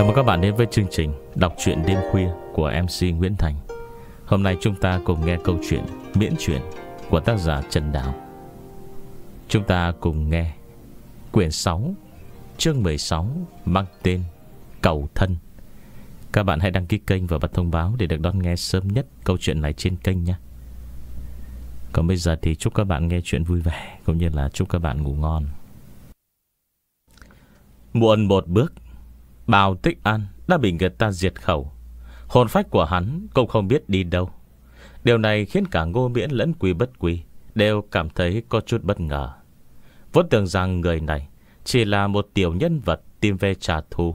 Chào mừng các bạn đến với chương trình Đọc truyện đêm khuya của MC Nguyễn Thành. Hôm nay chúng ta cùng nghe câu chuyện Miễn Truyện của tác giả Trần Đào. Chúng ta cùng nghe quyển 6, chương 16 mang tên Cầu Thân. Các bạn hãy đăng ký kênh và bật thông báo để được đón nghe sớm nhất câu chuyện này trên kênh nhé. Còn bây giờ thì chúc các bạn nghe chuyện vui vẻ, cũng như là chúc các bạn ngủ ngon. Muộn một bước, Bảo Tích An đã bị người ta diệt khẩu. Hồn phách của hắn cũng không biết đi đâu. Điều này khiến cả Ngô Miễn lẫn Quỷ Bất Quỷ đều cảm thấy có chút bất ngờ. Vốn tưởng rằng người này chỉ là một tiểu nhân vật tìm về trả thù.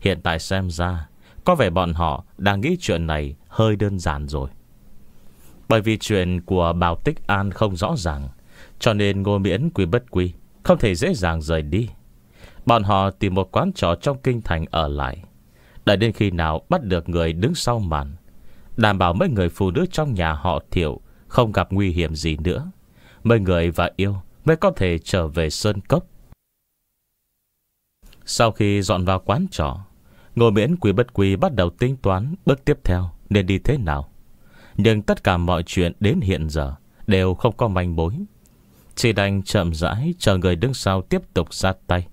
Hiện tại xem ra, có vẻ bọn họ đang nghĩ chuyện này hơi đơn giản rồi. Bởi vì chuyện của Bảo Tích An không rõ ràng, cho nên Ngô Miễn, Quỷ Bất Quỷ không thể dễ dàng rời đi. Bọn họ tìm một quán trọ trong kinh thành ở lại, đợi đến khi nào bắt được người đứng sau màn, đảm bảo mấy người phụ nữ trong nhà họ Thiệu không gặp nguy hiểm gì nữa, mấy người và yêu mới có thể trở về sơn cốc. Sau khi dọn vào quán trọ, Ngô Miễn, Quỷ Bất Quỷ bắt đầu tính toán bước tiếp theo nên đi thế nào. Nhưng tất cả mọi chuyện đến hiện giờ đều không có manh mối, chỉ đành chậm rãi chờ người đứng sau tiếp tục ra tay,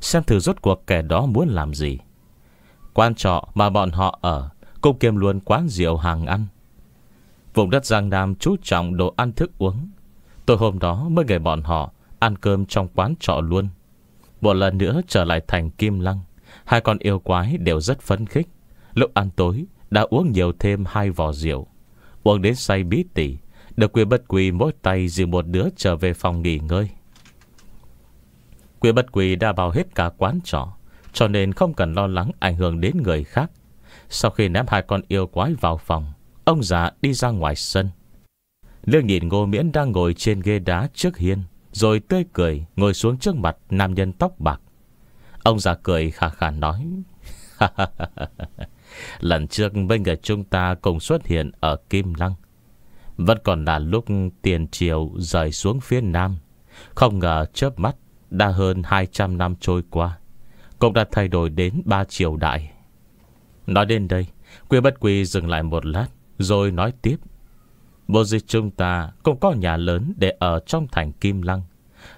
xem thử rốt cuộc kẻ đó muốn làm gì. Quan trọ mà bọn họ ở cũng kiêm luôn quán rượu hàng ăn. Vùng đất Giang Nam chú trọng đồ ăn thức uống. Tối hôm đó mới người bọn họ ăn cơm trong quán trọ luôn. Một lần nữa trở lại thành Kim Lăng, hai con yêu quái đều rất phấn khích. Lúc ăn tối đã uống nhiều thêm hai vò rượu, uống đến say bí tỉ. Được Quỷ Bất Quỷ mỗi tay dìu một đứa trở về phòng nghỉ ngơi. Quỷ Bất Quỷ đã bao hết cả quán trọ, cho nên không cần lo lắng ảnh hưởng đến người khác. Sau khi ném hai con yêu quái vào phòng, ông già đi ra ngoài sân. Liếc nhìn Ngô Miễn đang ngồi trên ghế đá trước hiên, rồi tươi cười ngồi xuống trước mặt nam nhân tóc bạc. Ông già cười khà khà nói: Lần trước bên người chúng ta cùng xuất hiện ở Kim Lăng, vẫn còn là lúc tiền triều rời xuống phía nam. Không ngờ chớp mắt đã hơn 200 năm trôi qua, cũng đã thay đổi đến 3 triều đại. Nói đến đây, Quỷ Bất Quỷ dừng lại một lát, rồi nói tiếp: Bộ dịch chúng ta cũng có nhà lớn để ở trong thành Kim Lăng,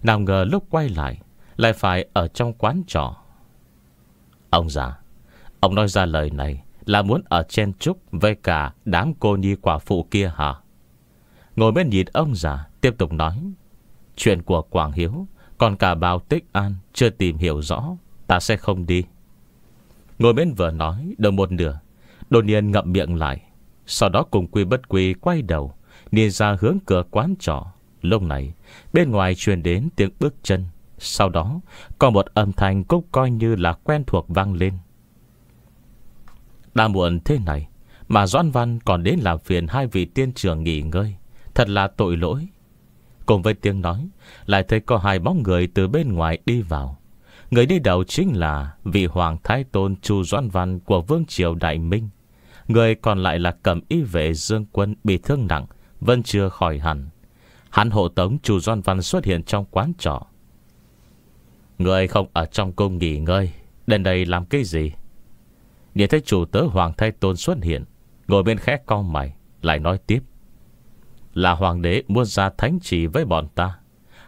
nào ngờ lúc quay lại lại phải ở trong quán trọ. Ông già, ông nói ra lời này là muốn ở chen chúc với cả đám cô nhi quả phụ kia hả? Ngồi bên nhìn ông già tiếp tục nói: Chuyện của Quảng Hiếu, còn cả Bảo Tích An chưa tìm hiểu rõ, ta sẽ không đi. Ngồi bên vừa nói đầu một nửa, đột nhiên ngậm miệng lại, sau đó cùng Quỷ Bất Quỷ quay đầu nhìn ra hướng cửa quán trọ. Lúc này bên ngoài truyền đến tiếng bước chân, sau đó có một âm thanh cũng coi như là quen thuộc vang lên. Đã muộn thế này mà Doãn Văn còn đến làm phiền hai vị tiên trưởng nghỉ ngơi, thật là tội lỗi. Cùng với tiếng nói, lại thấy có hai bóng người từ bên ngoài đi vào. Người đi đầu chính là vị Hoàng Thái Tôn Chu Doãn Văn của Vương Triều Đại Minh. Người còn lại là Cẩm Y Vệ Dương Quân bị thương nặng, vẫn chưa khỏi hẳn. Hắn hộ tống Chu Doãn Văn xuất hiện trong quán trọ. Người không ở trong cung nghỉ ngơi, đến đây làm cái gì? Nhìn thấy chủ tớ Hoàng Thái Tôn xuất hiện, ngồi bên khẽ cau mày, lại nói tiếp: Là hoàng đế muốn ra thánh chỉ với bọn ta,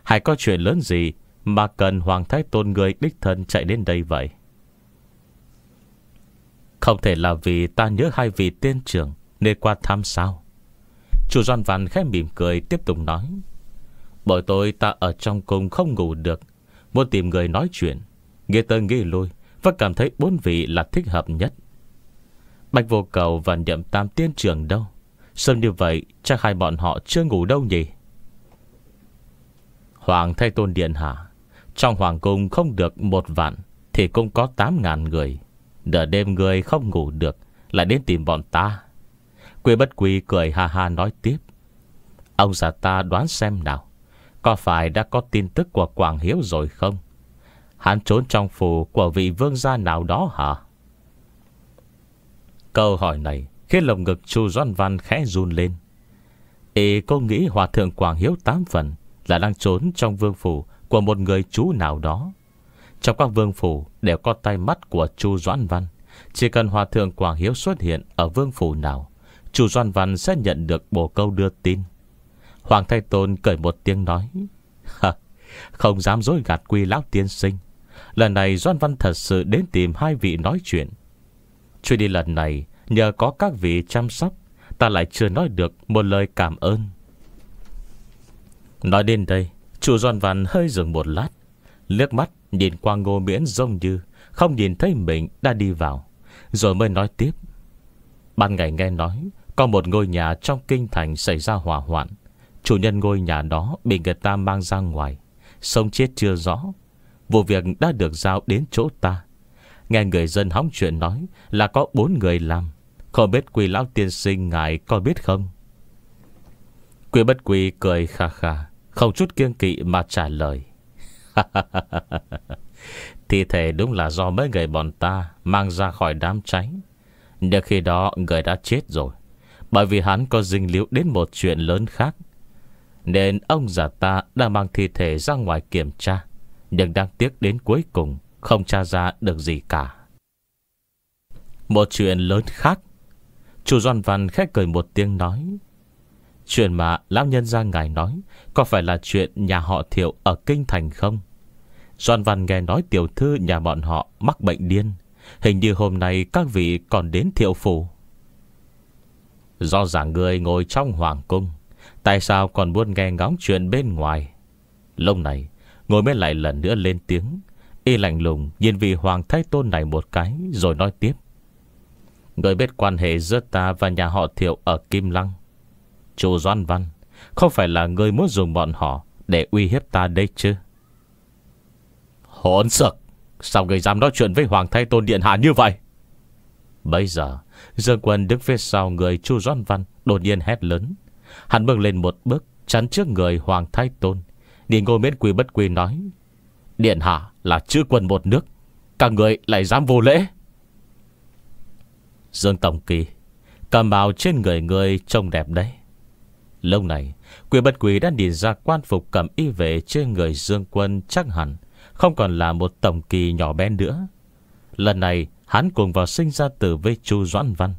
hay có chuyện lớn gì mà cần Hoàng Thái Tôn người đích thân chạy đến đây vậy? Không thể là vì ta nhớ hai vị tiên trưởng nên qua thăm sao? Chu Doãn Văn khẽ mỉm cười tiếp tục nói: Bởi tôi ta ở trong cung không ngủ được, muốn tìm người nói chuyện, nghe tới nghe lui và cảm thấy bốn vị là thích hợp nhất. Bạch Vô Cầu và Nhậm Tam tiên trưởng đâu? Sớm như vậy chắc hai bọn họ chưa ngủ đâu nhỉ? Hoàng Thái Tôn điện hạ, trong hoàng cung không được 1 vạn thì cũng có 8.000 người. Nửa đêm người không ngủ được lại đến tìm bọn ta. Quỷ Bất Quỷ cười ha ha nói tiếp: Ông già ta đoán xem nào, có phải đã có tin tức của Quảng Hiếu rồi không? Hắn trốn trong phủ của vị vương gia nào đó hả? Câu hỏi này khiến lồng ngực Chu Doãn Văn khẽ run lên. Ý cô nghĩ Hòa Thượng Quảng Hiếu 8 phần là đang trốn trong vương phủ của một người chú nào đó. Trong các vương phủ đều có tay mắt của Chu Doãn Văn, Chỉ cần hòa thượng Quảng Hiếu xuất hiện ở vương phủ nào, Chu Doãn Văn sẽ nhận được bồ câu đưa tin. Hoàng Thái Tôn cười một tiếng nói: Không dám dối gạt Quy lão tiên sinh, lần này Doãn Văn thật sự đến tìm hai vị nói chuyện. Chuyến đi lần này nhờ có các vị chăm sóc, ta lại chưa nói được một lời cảm ơn. Nói đến đây, Chu Doãn Văn hơi dừng một lát, liếc mắt nhìn qua Ngô Miễn giống như không nhìn thấy mình đã đi vào, rồi mới nói tiếp: Ban ngày nghe nói có một ngôi nhà trong kinh thành xảy ra hỏa hoạn. Chủ nhân ngôi nhà đó bị người ta mang ra ngoài, sống chết chưa rõ. Vụ việc đã được giao đến chỗ ta. Nghe người dân hóng chuyện nói là có 4 người làm. Không biết Quỷ lão tiên sinh ngài có biết không? Quỷ Bất Quỷ cười khà khà, không chút kiêng kỵ mà trả lời: Thi thể đúng là do mấy người bọn ta mang ra khỏi đám cháy. Nhưng khi đó người đã chết rồi, bởi vì hắn có dính líu đến một chuyện lớn khác, nên ông già ta đã mang thi thể ra ngoài kiểm tra, nhưng đáng tiếc đến cuối cùng không tra ra được gì cả. Một chuyện lớn khác? Chu Doãn Văn khét cười một tiếng nói: Chuyện mà lão nhân gia ngài nói có phải là chuyện nhà họ Thiệu ở kinh thành không? Doãn Văn nghe nói tiểu thư nhà bọn họ mắc bệnh điên, hình như hôm nay các vị còn đến Thiệu phủ. Do rằng người ngồi trong hoàng cung, tại sao còn muốn nghe ngóng chuyện bên ngoài? Lúc này Ngồi mới lại lần nữa lên tiếng, y lạnh lùng nhìn vị Hoàng Thái Tôn này một cái, rồi nói tiếp: Người biết quan hệ giữa ta và nhà họ Thiệu ở Kim Lăng. Chu Doãn Văn, không phải là người muốn dùng bọn họ để uy hiếp ta đây chứ? Hỗn sực, sao người dám nói chuyện với Hoàng Thái Tôn điện hạ như vậy? Bây giờ Dương Quân đứng phía sau người Chu Doãn Văn đột nhiên hét lớn. Hắn bước lên một bước, chắn trước người Hoàng Thái Tôn. Đi Ngô Miễn Quỷ Bất Quỷ nói: Điện hạ là chữ quân một nước, các người lại dám vô lễ. Dương tổng kỳ, cà màu trên người người trông đẹp đấy. Lâu này Quỷ Bất Quỷ đã nhìn ra quan phục cẩm y vệ trên người Dương Quân chắc hẳn không còn là một tổng kỳ nhỏ bé nữa. Lần này hắn cùng vào sinh ra tử với Chu Doãn Văn.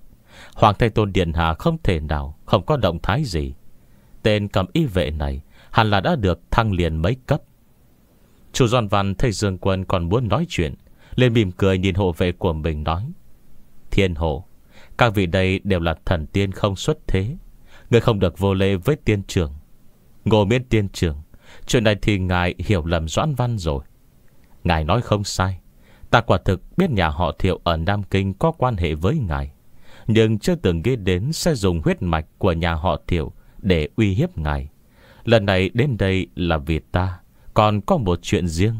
Hoàng Thái Tôn điện hạ không thể nào không có động thái gì. Tên cẩm y vệ này hẳn là đã được thăng liền mấy cấp. Chu Doãn Văn thấy Dương Quân còn muốn nói chuyện, lên mỉm cười nhìn hộ vệ của mình nói: Thiên hộ, các vị đây đều là thần tiên không xuất thế, người không được vô lễ với tiên trưởng. Ngô Miễn tiên trưởng, chuyện này thì ngài hiểu lầm Doãn Văn rồi. Ngài nói không sai, ta quả thực biết nhà họ Thiệu ở Nam Kinh có quan hệ với ngài, nhưng chưa từng nghĩ đến sẽ dùng huyết mạch của nhà họ Thiệu để uy hiếp ngài. Lần này đến đây là vì ta còn có một chuyện riêng.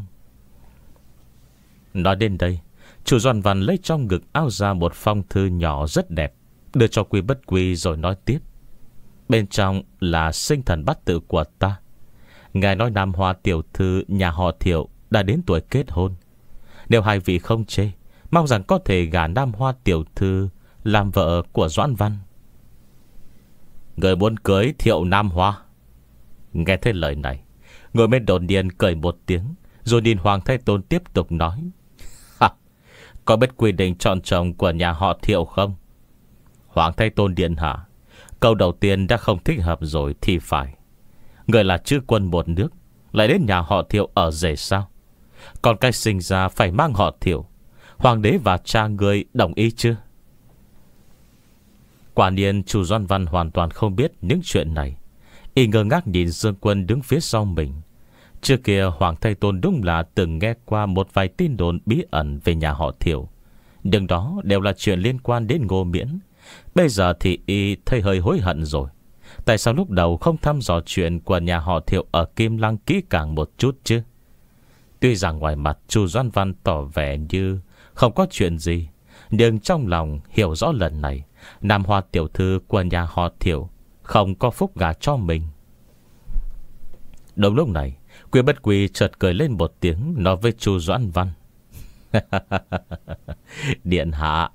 Nói đến đây, Chu Doãn Văn lấy trong ngực áo ra một phong thư nhỏ rất đẹp, đưa cho Quỷ Bất Quỷ rồi nói tiếp: Bên trong là sinh thần bát tự của ta. Ngài nói Nam Hoa tiểu thư nhà họ Thiệu đã đến tuổi kết hôn. Nếu hai vị không chê, mong rằng có thể gả Nam Hoa tiểu thư làm vợ của Doãn Văn. Người muốn cưới Thiệu Nam Hoa? Nghe thấy lời này, Ngồi Miễn đột nhiên cười một tiếng, rồi nhìn Hoàng Thái Tôn tiếp tục nói: Có biết quy định chọn chồng của nhà họ Thiệu không? Hoàng Thái Tôn điện hạ, câu đầu tiên đã không thích hợp rồi thì phải. Người là chữ quân một nước, lại đến nhà họ Thiệu ở rể sao? Còn cái sinh ra phải mang họ Thiệu. Hoàng đế và cha người đồng ý chưa? Quả nhiên Chu Doãn Văn hoàn toàn không biết những chuyện này. Y ngơ ngác nhìn Dương Quân đứng phía sau mình. Trước kia Hoàng Thái Tôn đúng là từng nghe qua một vài tin đồn bí ẩn về nhà họ Thiệu, nhưng đó đều là chuyện liên quan đến Ngô Miễn. Bây giờ thì y thấy hơi hối hận rồi. Tại sao lúc đầu không thăm dò chuyện của nhà họ Thiệu ở Kim Lăng kỹ càng một chút chứ? Tuy rằng ngoài mặt Chu Doãn Văn tỏ vẻ như không có chuyện gì, nhưng trong lòng hiểu rõ lần này Nam Hoa tiểu thư của nhà họ Thiệu không có phúc gà cho mình. Đúng lúc này Quỷ Bất Quỷ chợt cười lên một tiếng, nói với Chu Doãn Văn: Điện hạ,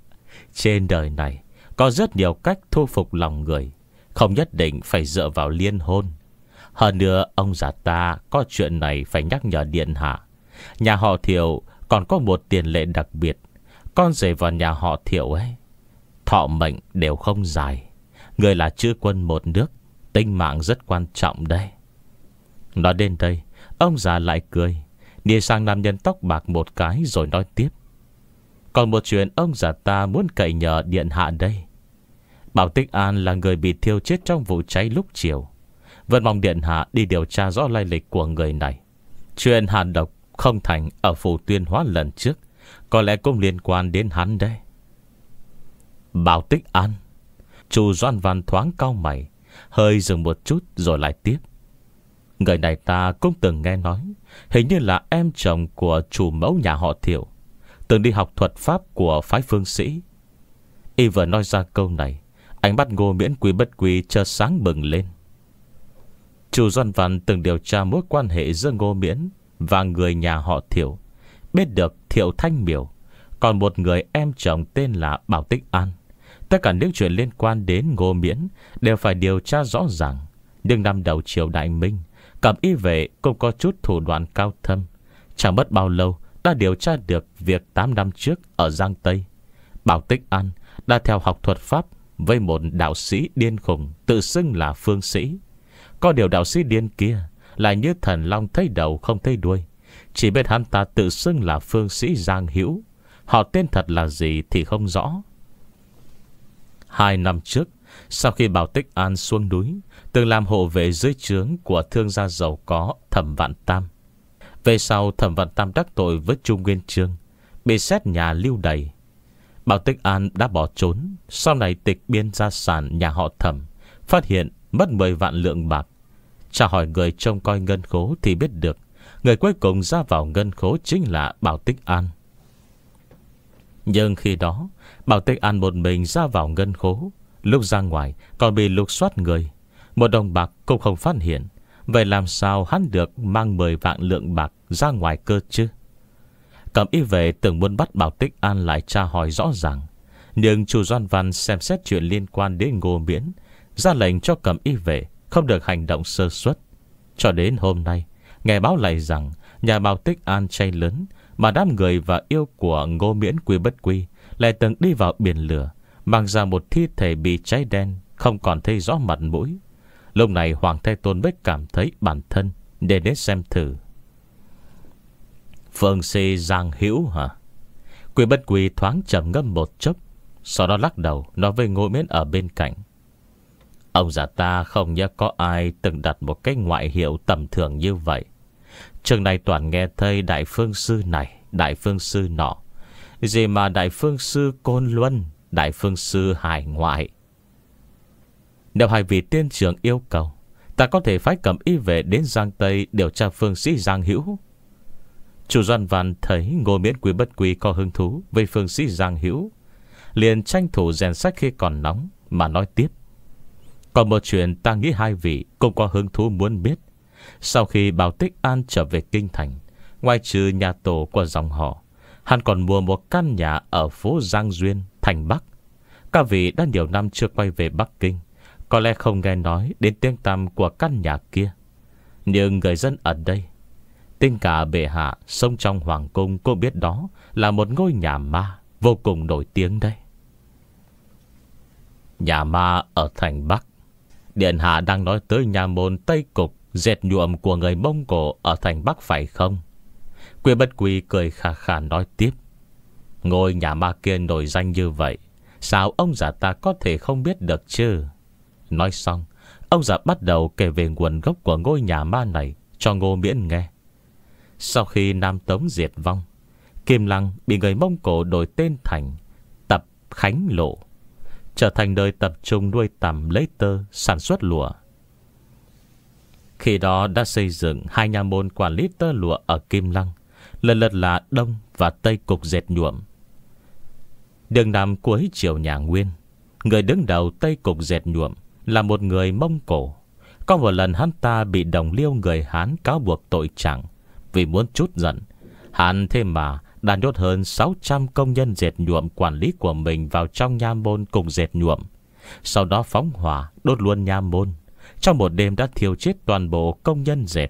trên đời này có rất nhiều cách thu phục lòng người, không nhất định phải dựa vào liên hôn. Hơn nữa ông già ta có chuyện này phải nhắc nhở điện hạ, nhà họ Thiệu còn có một tiền lệ đặc biệt, Con rể vào nhà họ Thiệu ấy, thọ mệnh đều không dài. Người là chư quân một nước, tinh mạng rất quan trọng đấy. Nói đến đây, ông già lại cười, đi sang nam nhân tóc bạc một cái rồi nói tiếp. Còn một chuyện ông già ta muốn cậy nhờ điện hạ đây. Bảo Tích An là người bị thiêu chết trong vụ cháy lúc chiều. Vẫn mong điện hạ đi điều tra rõ lai lịch của người này. Chuyện hàn độc không thành ở phủ Tuyên Hóa lần trước có lẽ cũng liên quan đến hắn đây. Bảo Tích An. Chu Doãn Văn thoáng cau mày, hơi dừng một chút rồi lại tiếp. Người này ta cũng từng nghe nói, hình như là em chồng của chủ mẫu nhà họ Thiệu, từng đi học thuật pháp của phái Phương Sĩ. Y vừa nói ra câu này, ánh mắt Ngô Miễn Quỷ Bất Quỷ chợt sáng bừng lên. Chu Doãn Văn từng điều tra mối quan hệ giữa Ngô Miễn và người nhà họ Thiệu, biết được Thiệu Thanh Miểu còn một người em chồng tên là Bảo Tích An. Tất cả những chuyện liên quan đến Ngô Miễn đều phải điều tra rõ ràng. Nhưng năm đầu triều Đại Minh, Cẩm Y Vệ cũng có chút thủ đoạn cao thâm. Chẳng mất bao lâu đã điều tra được việc 8 năm trước ở Giang Tây, Bảo Tích An đã theo học thuật pháp với một đạo sĩ điên khùng tự xưng là Phương Sĩ. Có điều đạo sĩ điên kia lại như thần long thấy đầu không thấy đuôi, chỉ biết hắn ta tự xưng là Phương Sĩ Giang Hữu, họ tên thật là gì thì không rõ. 2 năm trước, sau khi Bảo Tích An xuống núi, từng làm hộ vệ dưới trướng của thương gia giàu có Thẩm Vạn Tam. Về sau Thẩm Vạn Tam đắc tội với Chu Nguyên Chương, bị xét nhà lưu đày. Bảo Tích An đã bỏ trốn. Sau này tịch biên gia sản nhà họ Thẩm, phát hiện mất 10 vạn lượng bạc. Tra hỏi người trông coi ngân khố thì biết được người cuối cùng ra vào ngân khố chính là Bảo Tích An. Nhưng khi đó Bảo Tích An một mình ra vào ngân khố, lúc ra ngoài còn bị lục soát người, một đồng bạc cũng không phát hiện. Vậy làm sao hắn được mang 10 vạn lượng bạc ra ngoài cơ chứ? Cẩm Y Vệ từng muốn bắt Bảo Tích An lại tra hỏi rõ ràng, nhưng Chu Doãn Văn xem xét chuyện liên quan đến Ngô Miễn, ra lệnh cho Cẩm Y Vệ không được hành động sơ suất. Cho đến hôm nay nghe báo lại rằng nhà Bảo Tích An cháy lớn, mà đám người và yêu của Ngô Miễn Quỷ Bất Quỷ lại từng đi vào biển lửa, mang ra một thi thể bị cháy đen, không còn thấy rõ mặt mũi. Lúc này Hoàng Thái Tôn mới cảm thấy bản thân để đến xem thử. Phương Sĩ Giang Hữu hả? Quỷ Bất Quỷ thoáng trầm ngâm một chốc, sau đó lắc đầu nói với Ngô Miễn ở bên cạnh. Ông già ta không nhớ có ai từng đặt một cái ngoại hiệu tầm thường như vậy. Trường này toàn nghe thấy đại phương sư này, đại phương sư nọ, gì mà đại phương sư Côn Luân, đại phương sư hải ngoại. Nếu hai vị tiên trưởng yêu cầu, ta có thể phái Cẩm Y Vệ đến Giang Tây điều tra Phương Sĩ Giang Hữu. Chu Doãn Văn thấy Ngô Miễn Quỷ Bất Quỷ có hứng thú với Phương Sĩ Giang Hữu, liền tranh thủ rèn sách khi còn nóng mà nói tiếp. Còn một chuyện ta nghĩ hai vị cũng có hứng thú muốn biết. Sau khi Bảo Tích An trở về kinh thành, ngoài trừ nhà tổ của dòng họ, hắn còn mua một căn nhà ở phố Giang Duyên, thành Bắc. Các vị đã nhiều năm chưa quay về Bắc Kinh, có lẽ không nghe nói đến tiếng tăm của căn nhà kia. Nhưng người dân ở đây, tính cả bệ hạ sống trong hoàng cung cũng biết đó là một ngôi nhà ma vô cùng nổi tiếng đây. Nhà ma ở thành Bắc. Điện hạ đang nói tới nhà môn Tây Cục Dệt Nhuộm của người Mông Cổ ở thành Bắc phải không? Quỷ Bất Quỷ cười khà khà nói tiếp. Ngôi nhà ma kia nổi danh như vậy, sao ông già ta có thể không biết được chứ? Nói xong, ông già bắt đầu kể về nguồn gốc của ngôi nhà ma này cho Ngô Miễn nghe. Sau khi Nam Tống diệt vong, Kim Lăng bị người Mông Cổ đổi tên thành Tập Khánh Lộ, trở thành nơi tập trung nuôi tầm lấy tơ, sản xuất lụa. Khi đó đã xây dựng 2 nhà môn quản lý tơ lụa ở Kim Lăng, lần lượt là Đông và Tây Cục Dệt Nhuộm. Đường năm cuối triều nhà Nguyên, người đứng đầu Tây Cục Dệt Nhuộm là một người Mông Cổ. Có một lần hắn ta bị đồng liêu người Hán cáo buộc tội trạng. Vì muốn chút giận, hắn thế mà đã nhốt hơn 600 công nhân dệt nhuộm quản lý của mình vào trong nha môn cùng dệt nhuộm, sau đó phóng hỏa đốt luôn nha môn. Trong một đêm đã thiêu chết toàn bộ công nhân dệt.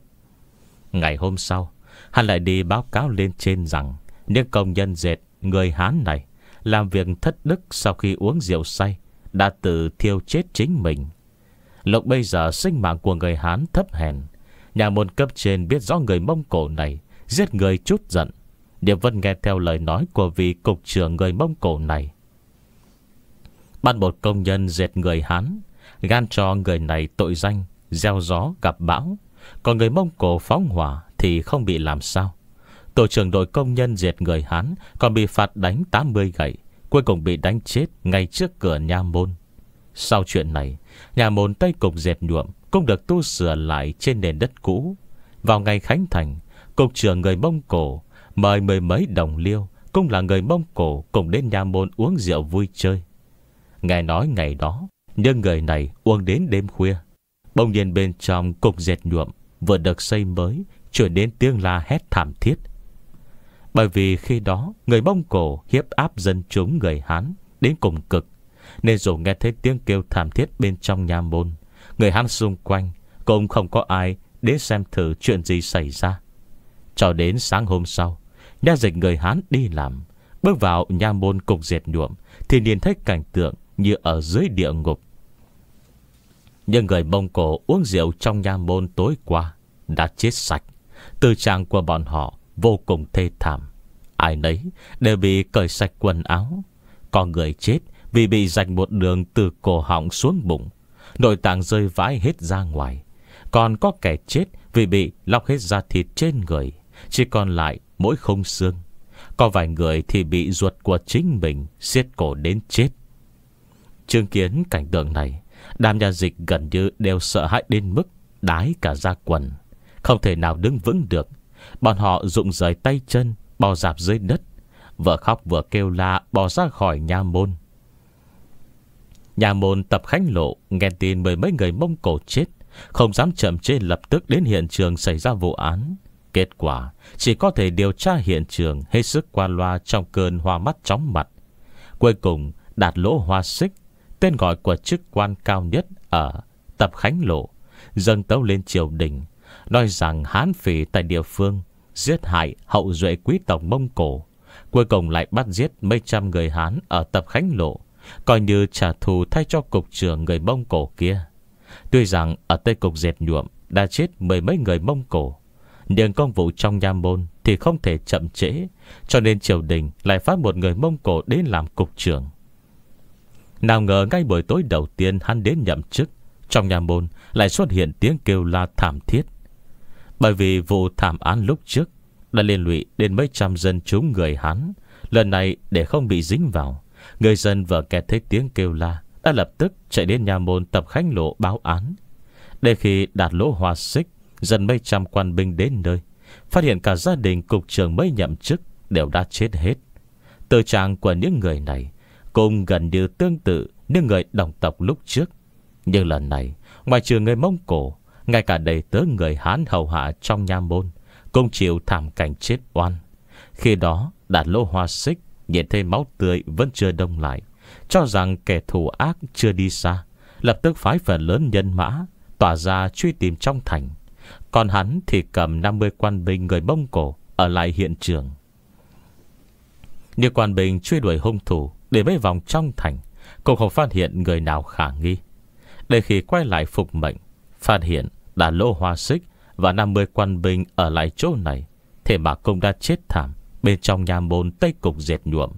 Ngày hôm sau, hắn lại đi báo cáo lên trên rằng những công nhân dệt người Hán này làm việc thất đức sau khi uống rượu say, đã tự thiêu chết chính mình. Lúc bây giờ sinh mạng của người Hán thấp hèn, nhà môn cấp trên biết rõ người Mông Cổ này giết người chút giận, Điệp Vân nghe theo lời nói của vị cục trưởng người Mông Cổ này, ban một công nhân dệt người Hán, gan cho người này tội danh gieo gió gặp bão. Còn người Mông Cổ phóng hỏa thì không bị làm sao. Tổ trưởng đội công nhân diệt người Hán còn bị phạt đánh 80 gậy, cuối cùng bị đánh chết ngay trước cửa nhà môn. Sau chuyện này, nhà môn Tây Cục Dệt Nhuộm cũng được tu sửa lại trên nền đất cũ. Vào ngày khánh thành, cục trưởng người Mông Cổ mời mười mấy đồng liêu cũng là người Mông Cổ cùng đến nhà môn uống rượu vui chơi. Nghe nói ngày đó, nhưng người này uống đến đêm khuya. Bỗng nhiên bên trong cục dệt nhuộm vừa được xây mới chuyển đến tiếng la hét thảm thiết. Bởi vì khi đó người Mông Cổ hiếp áp dân chúng người Hán đến cùng cực, nên dù nghe thấy tiếng kêu thảm thiết bên trong nhà môn, người Hán xung quanh cũng không có ai đến xem thử chuyện gì xảy ra. Cho đến sáng hôm sau, nha dịch người Hán đi làm, bước vào nhà môn cục dệt nhuộm thì nhìn thấy cảnh tượng như ở dưới địa ngục. Nhưng người Mông Cổ uống rượu trong nha môn tối qua đã chết sạch. Tư trạng của bọn họ vô cùng thê thảm. Ai nấy đều bị cởi sạch quần áo. Có người chết vì bị rạch một đường từ cổ họng xuống bụng, nội tạng rơi vãi hết ra ngoài. Còn có kẻ chết vì bị lóc hết da thịt trên người, chỉ còn lại mỗi khung xương. Có vài người thì bị ruột của chính mình siết cổ đến chết. Chứng kiến cảnh tượng này, đám nhà dịch gần như đều sợ hãi đến mức đái cả da quần, không thể nào đứng vững được. Bọn họ rụng rời tay chân, bò dạp dưới đất, vừa khóc vừa kêu la bò ra khỏi nhà môn. Nhà môn Tập Khánh Lộ nghe tin mười mấy người Mông Cổ chết, không dám chậm trễ, lập tức đến hiện trường xảy ra vụ án. Kết quả chỉ có thể điều tra hiện trường hết sức qua loa trong cơn hoa mắt chóng mặt. Cuối cùng đạt lỗ hoa xích, tên gọi của chức quan cao nhất ở Tập Khánh Lộ, dâng tấu lên triều đình, nói rằng Hán Phỉ tại địa phương giết hại hậu duệ quý tộc Mông Cổ. Cuối cùng lại bắt giết mấy trăm người Hán ở Tập Khánh Lộ, coi như trả thù thay cho cục trưởng người Mông Cổ kia. Tuy rằng ở Tây Cục Dệt Nhuộm đã chết mười mấy người Mông Cổ, nhưng công vụ trong nha môn thì không thể chậm trễ, cho nên triều đình lại phát một người Mông Cổ đến làm cục trưởng. Nào ngờ ngay buổi tối đầu tiên hắn đến nhậm chức, trong nhà môn lại xuất hiện tiếng kêu la thảm thiết. Bởi vì vụ thảm án lúc trước đã liên lụy đến mấy trăm dân chúng người Hán, lần này để không bị dính vào, người dân vừa nghe thấy tiếng kêu la đã lập tức chạy đến nhà môn Tập Khánh Lộ báo án. Để khi đạt lỗ hoa xích dần mấy trăm quan binh đến nơi, phát hiện cả gia đình cục trưởng mới nhậm chức đều đã chết hết. Tư trạng của những người này cũng gần như tương tự như người đồng tộc lúc trước. Nhưng lần này, ngoài trừ người Mông Cổ, ngay cả đầy tớ người Hán hầu hạ trong nha môn cũng chịu thảm cảnh chết oan. Khi đó, đạt lỗ hoa xích nhìn thấy máu tươi vẫn chưa đông lại, cho rằng kẻ thù ác chưa đi xa, lập tức phái phần lớn nhân mã tỏa ra truy tìm trong thành. Còn hắn thì cầm 50 quan binh người Mông Cổ ở lại hiện trường. Như quan binh truy đuổi hung thủ để mấy vòng trong thành, cũng không phát hiện người nào khả nghi. Để khi quay lại phục mệnh, phát hiện đã lỗ hoa xích và 50 quan binh ở lại chỗ này, thế mà cũng đã chết thảm bên trong nhà môn Tây Cục Dệt Nhuộm.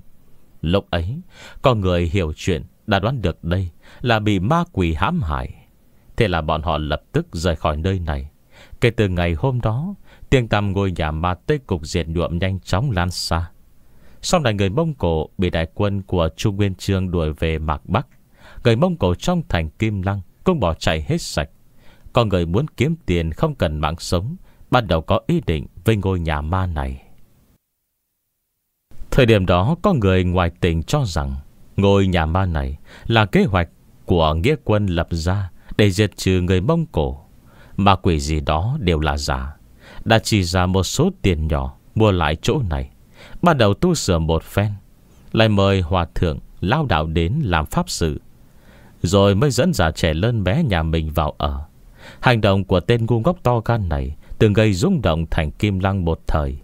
Lúc ấy, có người hiểu chuyện đã đoán được đây là bị ma quỷ hãm hại. Thế là bọn họ lập tức rời khỏi nơi này. Kể từ ngày hôm đó, tiếng tăm ngôi nhà ma Tây Cục Dệt Nhuộm nhanh chóng lan xa. Sau này người Mông Cổ bị đại quân của Chu Nguyên Chương đuổi về mạc Bắc, người Mông Cổ trong thành Kim Lăng cũng bỏ chạy hết sạch. Còn người muốn kiếm tiền không cần mạng sống, bắt đầu có ý định với ngôi nhà ma này. Thời điểm đó có người ngoài tỉnh cho rằng ngôi nhà ma này là kế hoạch của nghĩa quân lập ra để diệt trừ người Mông Cổ. Ma quỷ gì đó đều là giả, đã chỉ ra một số tiền nhỏ mua lại chỗ này, bắt đầu tu sửa một phen, lại mời hòa thượng lao đạo đến làm pháp sự, rồi mới dẫn già trẻ lớn bé nhà mình vào ở. Hành động của tên ngu ngốc to gan này từng gây rung động thành Kim Lăng một thời.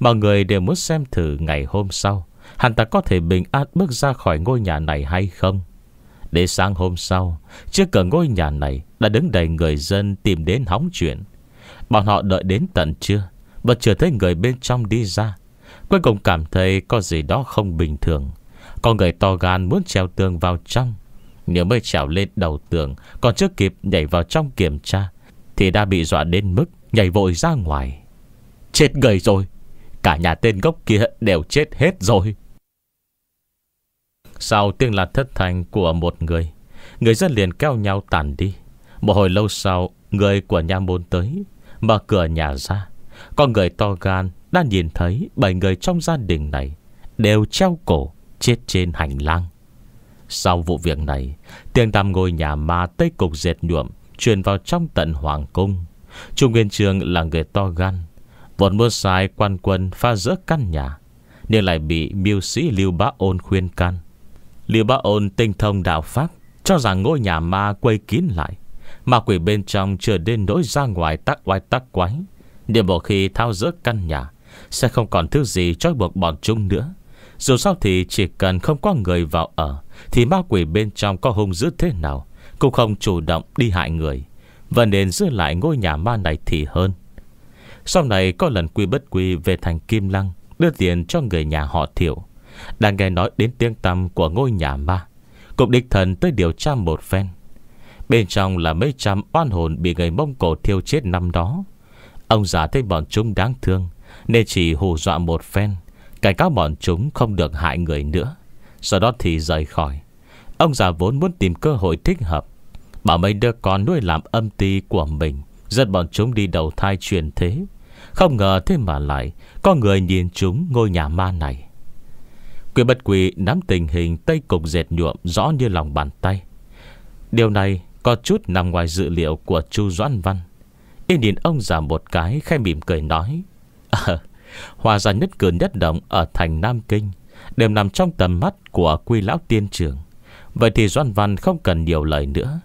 Mọi người đều muốn xem thử ngày hôm sau hắn ta có thể bình an bước ra khỏi ngôi nhà này hay không. Để sáng hôm sau, trước cửa ngôi nhà này đã đứng đầy người dân tìm đến hóng chuyện. Bọn họ đợi đến tận trưa và chưa thấy người bên trong đi ra. Cuối cùng cảm thấy có gì đó không bình thường. Có người to gan muốn trèo tường vào trong, nhưng mới trèo lên đầu tường, còn chưa kịp nhảy vào trong kiểm tra thì đã bị dọa đến mức nhảy vội ra ngoài. Chết người rồi, cả nhà tên gốc kia đều chết hết rồi. Sau tiếng la thất thanh của một người, người dân liền kéo nhau tản đi. Một hồi lâu sau, người của nha môn tới, mở cửa nhà ra. Con người to gan đã nhìn thấy 7 người trong gia đình này đều treo cổ chết trên hành lang. Sau vụ việc này, tiếng tăm ngôi nhà ma Tây Cục Dệt Nhuộm truyền vào trong tận hoàng cung. Chu Nguyên Chương là người to gan, vốn muốn sai quan quân phá rỡ căn nhà, nhưng lại bị biêu sĩ Lưu Bá Ôn khuyên can. Lưu Bá Ôn tinh thông đạo pháp, cho rằng ngôi nhà ma quây kín lại, mà quỷ bên trong chưa đến nỗi ra ngoài tác oai tác quái. Điều bộ khi thao rỡ căn nhà sẽ không còn thứ gì trói buộc bọn chúng nữa. Dù sao thì chỉ cần không có người vào ở, thì ma quỷ bên trong có hung dữ thế nào cũng không chủ động đi hại người, và nên giữ lại ngôi nhà ma này thì hơn. Sau này có lần Quỷ Bất Quỷ về thành Kim Lăng đưa tiền cho người nhà họ Thiệu, đang nghe nói đến tiếng tăm của ngôi nhà ma, cũng đích thân tới điều tra một phen. Bên trong là mấy trăm oan hồn bị người Mông Cổ thiêu chết năm đó. Ông già thấy bọn chúng đáng thương nên chỉ hù dọa một phen, cảnh cáo bọn chúng không được hại người nữa, sau đó thì rời khỏi. Ông già vốn muốn tìm cơ hội thích hợp bảo mấy đứa con nuôi làm âm ty của mình, dẫn bọn chúng đi đầu thai chuyển thế. Không ngờ thế mà lại có người nhìn chúng ngôi nhà ma này. Quỷ Bất Quỷ nắm tình hình Tây Cục Dệt Nhuộm rõ như lòng bàn tay. Điều này có chút nằm ngoài dự liệu của Chu Doãn Văn. Y nhìn ông già một cái, khẽ mỉm cười nói: Hòa ra nhất cử nhất động ở thành Nam Kinh đều nằm trong tầm mắt của Quy lão tiên trưởng. Vậy thì Doãn Văn không cần nhiều lời nữa.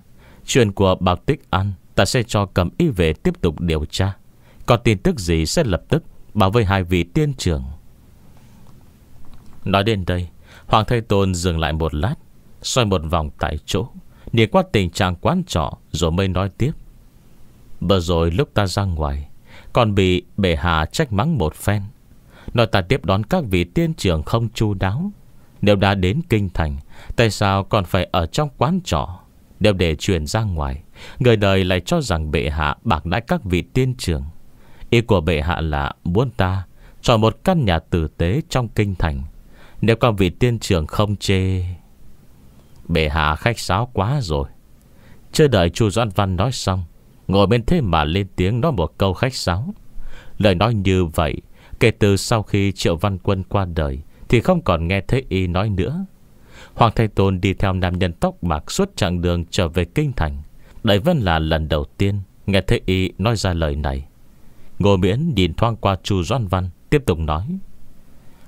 Chuyện của Bảo Tích An ta sẽ cho Cẩm Y Vệ tiếp tục điều tra. Có tin tức gì sẽ lập tức báo với hai vị tiên trưởng. Nói đến đây, Hoàng Thái Tôn dừng lại một lát, xoay một vòng tại chỗ, nhìn qua tình trạng quán trọ rồi mới nói tiếp: Vừa rồi lúc ta ra ngoài còn bị bệ hạ trách mắng một phen, nói ta tiếp đón các vị tiên trưởng không chu đáo. Nếu đã đến kinh thành, tại sao còn phải ở trong quán trọ? Nếu để chuyển ra ngoài, người đời lại cho rằng bệ hạ bạc đãi các vị tiên trưởng. Ý của bệ hạ là muốn ta chọn một căn nhà tử tế trong kinh thành. Nếu các vị tiên trưởng không chê. Bệ hạ khách sáo quá rồi. Chưa đợi Chu Doãn Văn nói xong, ngồi bên thế mà lên tiếng nói một câu khách sáo. Lời nói như vậy kể từ sau khi Triệu Văn Quân qua đời thì không còn nghe thấy y nói nữa. Hoàng Thái Tôn đi theo nam nhân tóc bạc suốt chặng đường trở về kinh thành, đây vẫn là lần đầu tiên nghe thấy y nói ra lời này. Ngô Miễn nhìn thoáng qua Chu Doãn Văn, tiếp tục nói: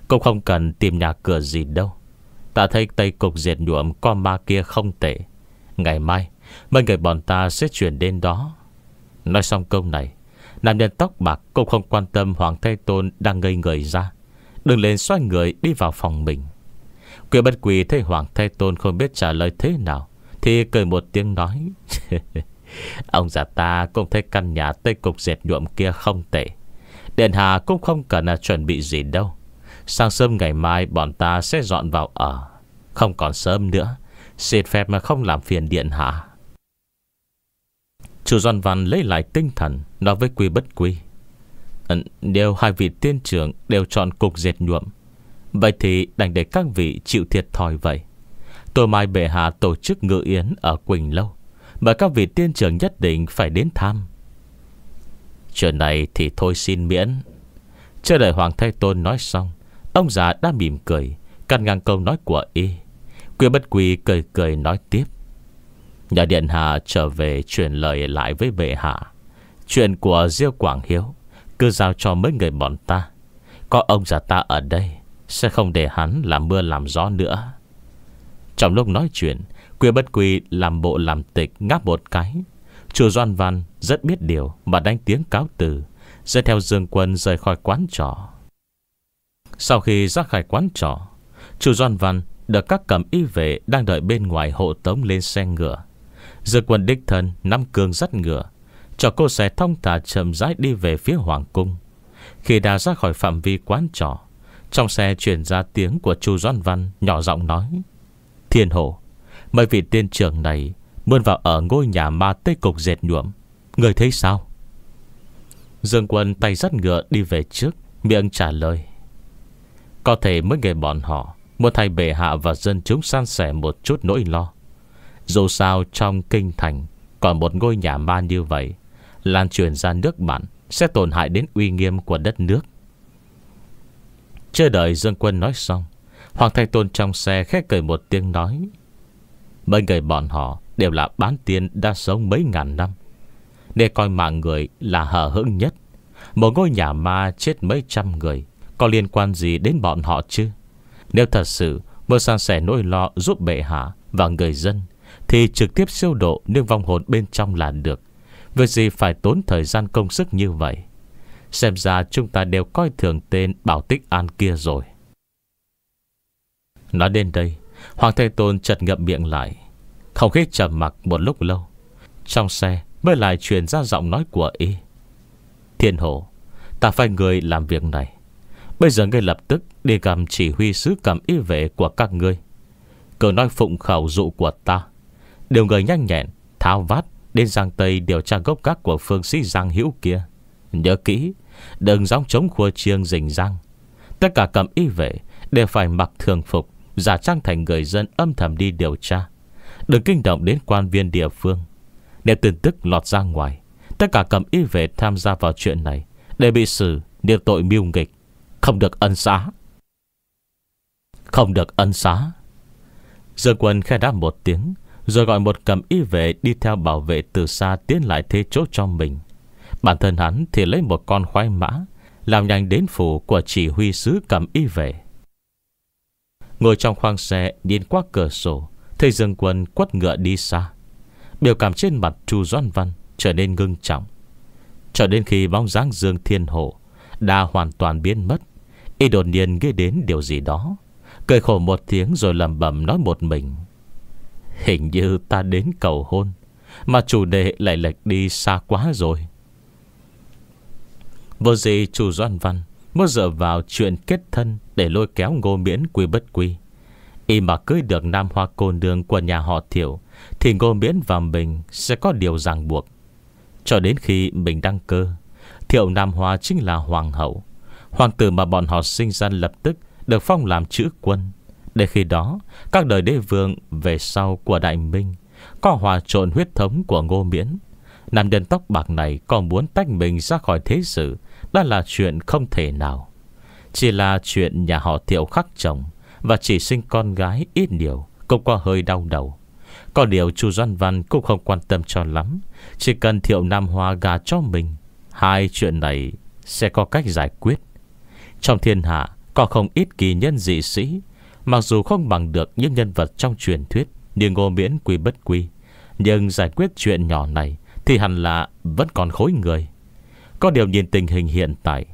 Cũng không cần tìm nhà cửa gì đâu. Ta thấy Tây Cục Dệt Nhuộm con ma kia không tệ. Ngày mai mấy người bọn ta sẽ chuyển đến đó. Nói xong câu này, nam nhân tóc bạc cũng không quan tâm Hoàng Thái Tôn đang ngây người ra, đứng lên xoay người đi vào phòng mình. Quỷ Bất Quỷ thấy Hoàng Thái Tôn không biết trả lời thế nào thì cười một tiếng nói: Ông già ta cũng thấy căn nhà Tây Cục Dệt Nhuộm kia không tệ. Điện hạ cũng không cần chuẩn bị gì đâu. Sáng sớm ngày mai bọn ta sẽ dọn vào ở. Không còn sớm nữa, xin phép mà không làm phiền điện hạ. Chu Doãn Văn lấy lại tinh thần, nói với Quỷ Bất Quỷ: Nếu hai vị tiên trưởng đều chọn Cục Dệt Nhuộm, vậy thì đành để các vị chịu thiệt thòi vậy. Tối mai bệ hạ tổ chức ngự yến ở Quỳnh Lâu, mà các vị tiên trưởng nhất định phải đến thăm. Chuyện này thì thôi xin miễn. Chờ đợi Hoàng Thái Tôn nói xong, ông già đã mỉm cười cắt ngang câu nói của y. Quỷ Bất Quỷ cười cười nói tiếp: Nhà điện hạ trở về truyền lời lại với bệ hạ. Chuyện của Diêu Quảng Hiếu cứ giao cho mấy người bọn ta. Có ông già ta ở đây, sẽ không để hắn làm mưa làm gió nữa. Trong lúc nói chuyện, Quỷ Bất Quỷ làm bộ làm tịch ngáp một cái. Chu Doãn Văn rất biết điều mà đánh tiếng cáo từ, dẫn theo Dương Quân rời khỏi quán trọ. Sau khi ra khỏi quán trọ, Chu Doãn Văn được các cẩm y vệ đang đợi bên ngoài hộ tống lên xe ngựa. Dương Quân đích thân nắm cương dắt ngựa, cho cô xe thông thả chậm rãi đi về phía hoàng cung. Khi đã ra khỏi phạm vi quán trọ, trong xe truyền ra tiếng của Chu Doãn Văn nhỏ giọng nói: Thiên Hổ, mấy vị tiên trưởng này mươn vào ở ngôi nhà ma Tây Cục Dệt Nhuộm, người thấy sao? Dương Quân tay dắt ngựa đi về trước, miệng trả lời: Có thể mấy người bọn họ muốn thay bệ hạ và dân chúng san sẻ một chút nỗi lo. Dù sao trong kinh thành còn một ngôi nhà ma như vậy, lan truyền ra nước bạn sẽ tổn hại đến uy nghiêm của đất nước. Chưa đợi Dương Quân nói xong, Hoàng Thái Tôn trong xe khét cười một tiếng nói: Mấy người bọn họ đều là bán tiên đã sống mấy ngàn năm, để coi mạng người là hở hững nhất. Một ngôi nhà ma chết mấy trăm người, có liên quan gì đến bọn họ chứ? Nếu thật sự muốn san sẻ nỗi lo giúp bệ hạ và người dân, thì trực tiếp siêu độ nương vong hồn bên trong là được. Việc gì phải tốn thời gian công sức như vậy? Xem ra chúng ta đều coi thường tên Bảo Tích An kia rồi. Nói đến đây, Hoàng Thái Tôn chợt ngậm miệng lại. Không khí trầm mặc một lúc lâu, trong xe mới lại truyền ra giọng nói của y: Thiên Hổ, ta phải người làm việc này. Bây giờ ngươi lập tức đi gặp chỉ huy sứ cẩm y vệ của các ngươi, cứ nói phụng khẩu dụ của ta, điều người nhanh nhẹn tháo vát đến Giang Tây điều tra gốc gác của Phương Sĩ Giang Hữu kia. Nhớ kỹ, đừng gióng chống khua chiêng rình rang. Tất cả cẩm y vệ đều phải mặc thường phục, giả trang thành người dân âm thầm đi điều tra, đừng kinh động đến quan viên địa phương. Nếu tin tức lọt ra ngoài, tất cả cẩm y vệ tham gia vào chuyện này để bị xử điều tội mưu nghịch, không được ân xá. Không được ân xá. Dương Quân khẽ đáp một tiếng, rồi gọi một cẩm y vệ đi theo bảo vệ từ xa tiến lại thế chỗ cho mình. Bản thân hắn thì lấy một con khoái mã, làm nhanh đến phủ của chỉ huy sứ cẩm y vệ. Ngồi trong khoang xe nhìn qua cửa sổ, thấy Dương Quân quất ngựa đi xa, biểu cảm trên mặt Chu Doãn Văn trở nên ngưng trọng. Cho đến khi bóng dáng Dương Thiên Hổ đã hoàn toàn biến mất, y đột nhiên nghĩ đến điều gì đó, cười khổ một tiếng rồi lẩm bẩm nói một mình: Hình như ta đến cầu hôn, mà chủ đề lại lệch đi xa quá rồi. Vô gì Chu Doãn Văn mới dựa vào chuyện kết thân để lôi kéo Ngô Miễn Quỷ Bất Quỷ. Y mà cưới được Nam Hoa cô nương của nhà họ Thiệu, thì Ngô Miễn và mình sẽ có điều ràng buộc. Cho đến khi mình đăng cơ, Thiệu Nam Hoa chính là hoàng hậu. Hoàng tử mà bọn họ sinh ra lập tức được phong làm chữ quân. Để khi đó, các đời đế vương về sau của Đại Minh có hòa trộn huyết thống của Ngô Miễn. Nam nhân tóc bạc này còn muốn tách mình ra khỏi thế sự, đó là chuyện không thể nào. Chỉ là chuyện nhà họ Thiệu khắc chồng và chỉ sinh con gái ít nhiều cũng có hơi đau đầu. Có điều Chu Doãn Văn cũng không quan tâm cho lắm. Chỉ cần Thiệu Nam Hoa gà cho mình, hai chuyện này sẽ có cách giải quyết. Trong thiên hạ có không ít kỳ nhân dị sĩ, mặc dù không bằng được những nhân vật trong truyền thuyết như Ngô Miễn Quỷ Bất Quỷ, nhưng giải quyết chuyện nhỏ này thì hẳn là vẫn còn khối người. Có điều nhìn tình hình hiện tại,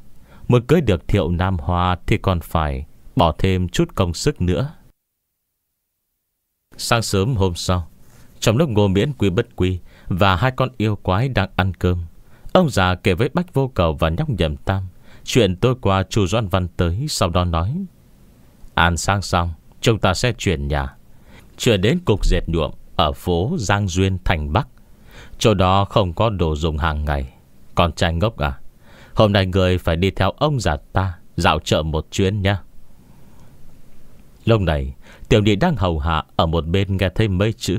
muốn cưới được Thiệu Nam Hoa thì còn phải bỏ thêm chút công sức nữa. Sáng sớm hôm sau, trong lúc Ngô Miễn Quỷ Bất Quỷ và hai con yêu quái đang ăn cơm, ông già kể với Bạch Vô Cầu và nhóc Nhậm Tam chuyện tối qua Chu Doãn Văn tới, sau đó nói: Ăn sáng xong, chúng ta sẽ chuyển nhà, chuyển đến cục dệt nhuộm ở phố Giang Duyên thành Bắc. Chỗ đó không có đồ dùng hàng ngày. Con trai ngốc à, hôm nay người phải đi theo ông già ta dạo chợ một chuyến nhé. Lúc này tiểu nhị đang hầu hạ ở một bên nghe thấy mấy chữ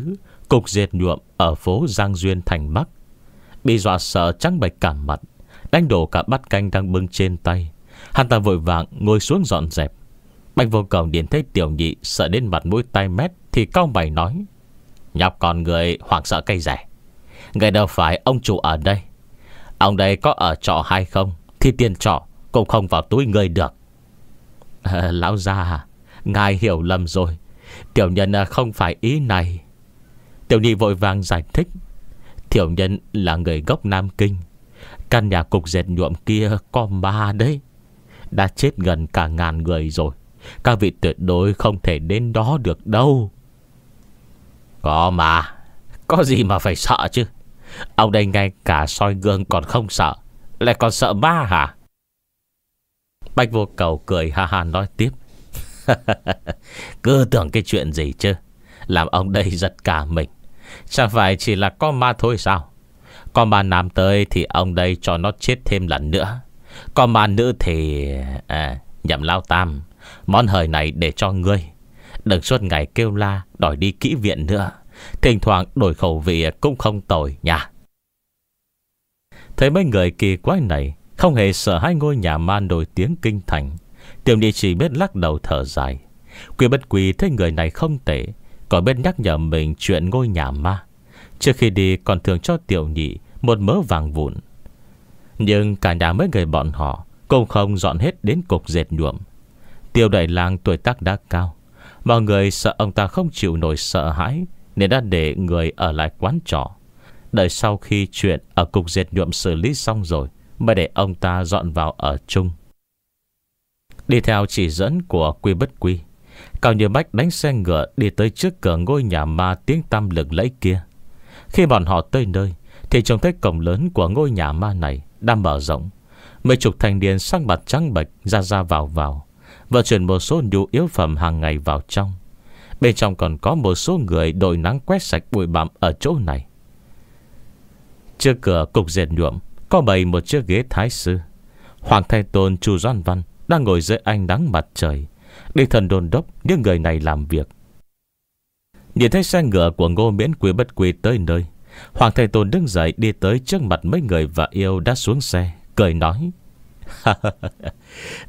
cục dệt nhuộm ở phố Giang Duyên thành Bắc, bị dọa sợ trắng bệch cả mặt, đánh đổ cả bát canh đang bưng trên tay. Hắn ta vội vàng ngồi xuống dọn dẹp. Bạch Vô Cầu nhìn thấy tiểu nhị sợ đến mặt mũi tai mét thì cau mày nói: Nhóc con người hoảng sợ cây rẻ, người đâu phải ông chủ ở đây. Ông đây có ở trọ hay không thì tiền trọ cũng không vào túi người được. Lão già, ngài hiểu lầm rồi, tiểu nhân không phải ý này. Tiểu nhị vội vàng giải thích: Tiểu nhân là người gốc Nam Kinh, căn nhà cục dệt nhuộm kia có ma đấy, đã chết gần cả ngàn người rồi, Các vị tuyệt đối không thể đến đó được đâu. Có mà, có gì mà phải sợ chứ. Ông đây ngay cả soi gương còn không sợ, lại còn sợ ma hả? Bạch Vô Cầu cười ha ha nói tiếp. Cứ tưởng cái chuyện gì chứ, làm ông đây giật cả mình. Chẳng phải chỉ là con ma thôi sao? Con ma nam tới thì ông đây cho nó chết thêm lần nữa. Con ma nữ thì Nhậm Lao Tam, món hời này để cho ngươi. Đừng suốt ngày kêu la đòi đi kỹ viện nữa. Thỉnh thoảng đổi khẩu vị cũng không tồi nha. Thấy mấy người kỳ quái này không hề sợ hai ngôi nhà ma nổi tiếng kinh thành, Tiểu Nhi chỉ biết lắc đầu thở dài. Quỷ Bất Quỷ thấy người này không tệ, còn biết nhắc nhở mình chuyện ngôi nhà ma. Trước khi đi còn thường cho Tiểu Nhi một mớ vàng vụn. Nhưng cả nhà mấy người bọn họ cũng không dọn hết đến cục dệt nhuộm. Tiêu đại lang tuổi tác đã cao, mọi người sợ ông ta không chịu nổi sợ hãi nên đã để người ở lại quán trọ. Đợi sau khi chuyện ở cục dệt nhuộm xử lý xong rồi mới để ông ta dọn vào ở chung. Đi theo chỉ dẫn của Quỷ Bất Quỷ, Cao Nhược Bách đánh xe ngựa đi tới trước cửa ngôi nhà ma tiếng tăm lừng lẫy kia. Khi bọn họ tới nơi thì trông thấy cổng lớn của ngôi nhà ma này đang mở rộng. Mấy chục thanh niên sắc mặt trắng bệch ra vào, vận chuyển một số nhu yếu phẩm hàng ngày vào trong. Bên trong còn có một số người đội nắng quét sạch bụi bặm ở chỗ này. Trước cửa cục dệt nhuộm có bày một chiếc ghế thái sư. Hoàng Thái Tôn Chu Doãn Văn đang ngồi dưới ánh nắng mặt trời, đích thân đôn đốc những người này làm việc. Nhìn thấy xe ngựa của Ngô Miễn, Quỷ Bất Quỷ tới nơi, Hoàng Thái Tôn đứng dậy đi tới trước mặt mấy người và yêu đã xuống xe, cười nói.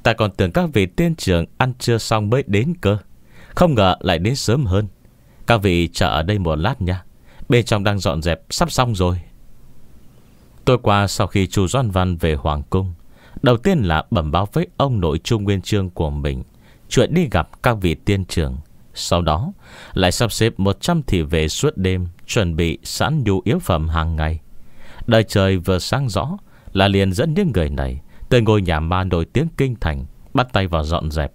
Ta còn tưởng các vị tiên trưởng ăn trưa xong mới đến cơ, không ngờ lại đến sớm hơn. Các vị chờ ở đây một lát nha, bên trong đang dọn dẹp sắp xong rồi. Tối qua sau khi Chu Doãn Văn về hoàng cung, đầu tiên là bẩm báo với ông nội Chu Nguyên Chương của mình chuyện đi gặp các vị tiên trưởng. Sau đó lại sắp xếp 100 thị vệ suốt đêm chuẩn bị sẵn nhu yếu phẩm hàng ngày. Đời trời vừa sáng rõ là liền dẫn những người này tới ngôi nhà ma nổi tiếng kinh thành, bắt tay vào dọn dẹp.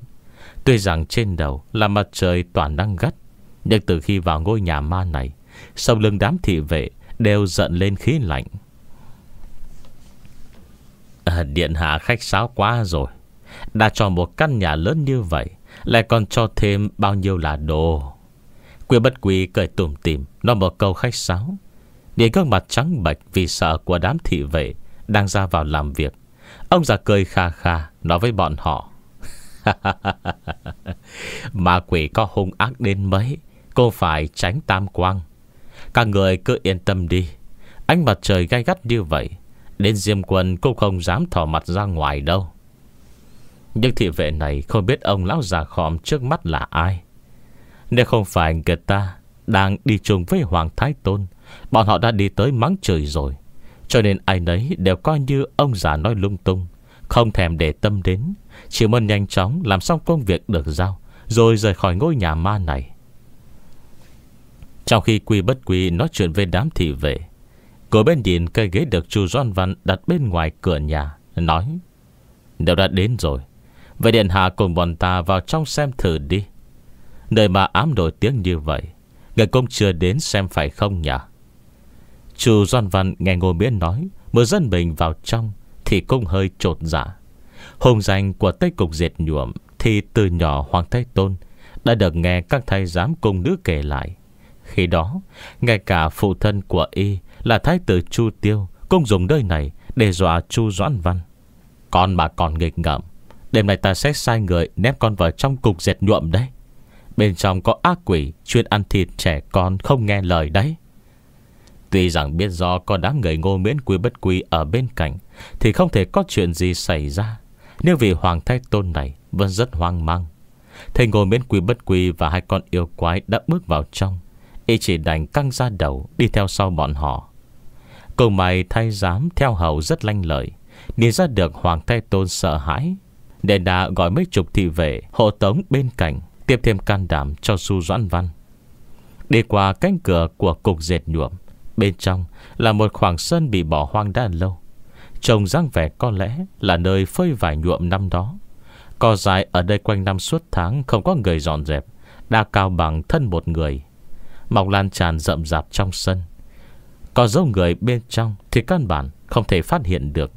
Tuy rằng trên đầu là mặt trời toàn đang gắt, nhưng từ khi vào ngôi nhà ma này, sau lưng đám thị vệ đều giận lên khí lạnh. Điện hạ khách sáo quá rồi, đã cho một căn nhà lớn như vậy lại còn cho thêm bao nhiêu là đồ. Quỷ Bất Quỷ cười tủm tỉm nói một câu khách sáo. Nhìn gương mặt trắng bệch vì sợ của đám thị vệ đang ra vào làm việc, ông già cười kha kha nói với bọn họ. Mà quỷ có hung ác đến mấy cô phải tránh tam quang. Các người cứ yên tâm đi, ánh mặt trời gay gắt như vậy, đến Diêm Quân cũng không dám thò mặt ra ngoài đâu. Nhưng thị vệ này không biết ông lão già khòm trước mắt là ai. Nếu không phải người ta đang đi chung với Hoàng Thái Tôn, bọn họ đã đi tới mắng chửi rồi. Cho nên ai nấy đều coi như ông già nói lung tung, không thèm để tâm đến, chỉ muốn nhanh chóng làm xong công việc được giao rồi rời khỏi ngôi nhà ma này. Trong khi Quỷ Bất Quỷ nói chuyện với đám thị vệ, cô bên nhìn cây ghế được Chu Doãn Văn đặt bên ngoài cửa nhà, nói. Đều đã đến rồi, vậy điện hạ cùng bọn ta vào trong xem thử đi. Nơi mà ám nổi tiếng như vậy, người cũng chưa đến xem phải không nhỉ? Chu Doãn Văn nghe Ngô Miễn nói mới dẫn mình vào trong thì cũng hơi chột dạ. Hùng danh của Tây Cục Dệt Nhuộm thì từ nhỏ Hoàng Thái Tôn đã được nghe các thái giám cung nữ kể lại. Khi đó ngay cả phụ thân của y là thái tử Chu Tiêu cũng dùng nơi này để dọa Chu Doãn Văn. Con mà còn nghịch ngợm, đêm nay ta sẽ sai người nép con vào trong cục dệt nhuộm đấy. Bên trong có ác quỷ chuyên ăn thịt trẻ con không nghe lời đấy. Tuy rằng biết do có đám người Ngô Miễn, Quỷ Bất Quỷ ở bên cạnh thì không thể có chuyện gì xảy ra, nhưng vì Hoàng Thái Tôn này vẫn rất hoang mang. Thầy Ngô Miễn, Quỷ Bất Quỷ và hai con yêu quái đã bước vào trong, y chỉ đành căng ra đầu đi theo sau bọn họ. Cùng mày thay giám theo hầu rất lanh lợi, nhìn ra được Hoàng Thái Tôn sợ hãi, nên đã gọi mấy chục thị vệ hộ tống bên cạnh tiếp thêm can đảm cho Chu Doãn Văn. Đi qua cánh cửa của cục dệt nhuộm, bên trong là một khoảng sân bị bỏ hoang đã lâu. Trông dáng vẻ có lẽ là nơi phơi vải nhuộm năm đó. Cỏ dại ở đây quanh năm suốt tháng không có người dọn dẹp, đã cao bằng thân một người, mọc lan tràn rậm rạp trong sân. Có dấu người bên trong thì căn bản không thể phát hiện được.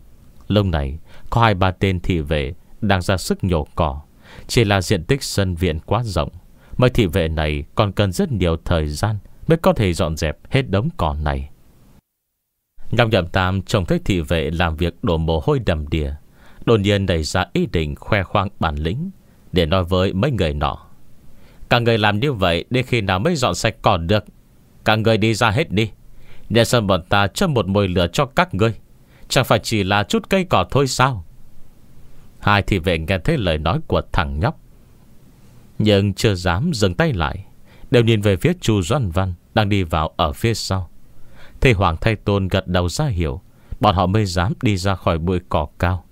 Lâu này có 2-3 tên thị vệ đang ra sức nhổ cỏ. Chỉ là diện tích sân viện quá rộng, mấy thị vệ này còn cần rất nhiều thời gian mới có thể dọn dẹp hết đống cỏ này. Nhóm Nhậm Tam trông thấy thị vệ làm việc đổ mồ hôi đầm đìa, đột nhiên đẩy ra ý định khoe khoang bản lĩnh để nói với mấy người nọ. Các người làm như vậy đến khi nào mới dọn sạch cỏ được? Các người đi ra hết đi, để sân bọn ta châm một mồi lửa cho các ngươi. Chẳng phải chỉ là chút cây cỏ thôi sao? Hai thị vệ nghe thấy lời nói của thằng nhóc nhưng chưa dám dừng tay lại, đều nhìn về phía Chu Doãn Văn đang đi vào ở phía sau. Thầy Hoàng Thái Tôn gật đầu ra hiểu, bọn họ mới dám đi ra khỏi bụi cỏ cao.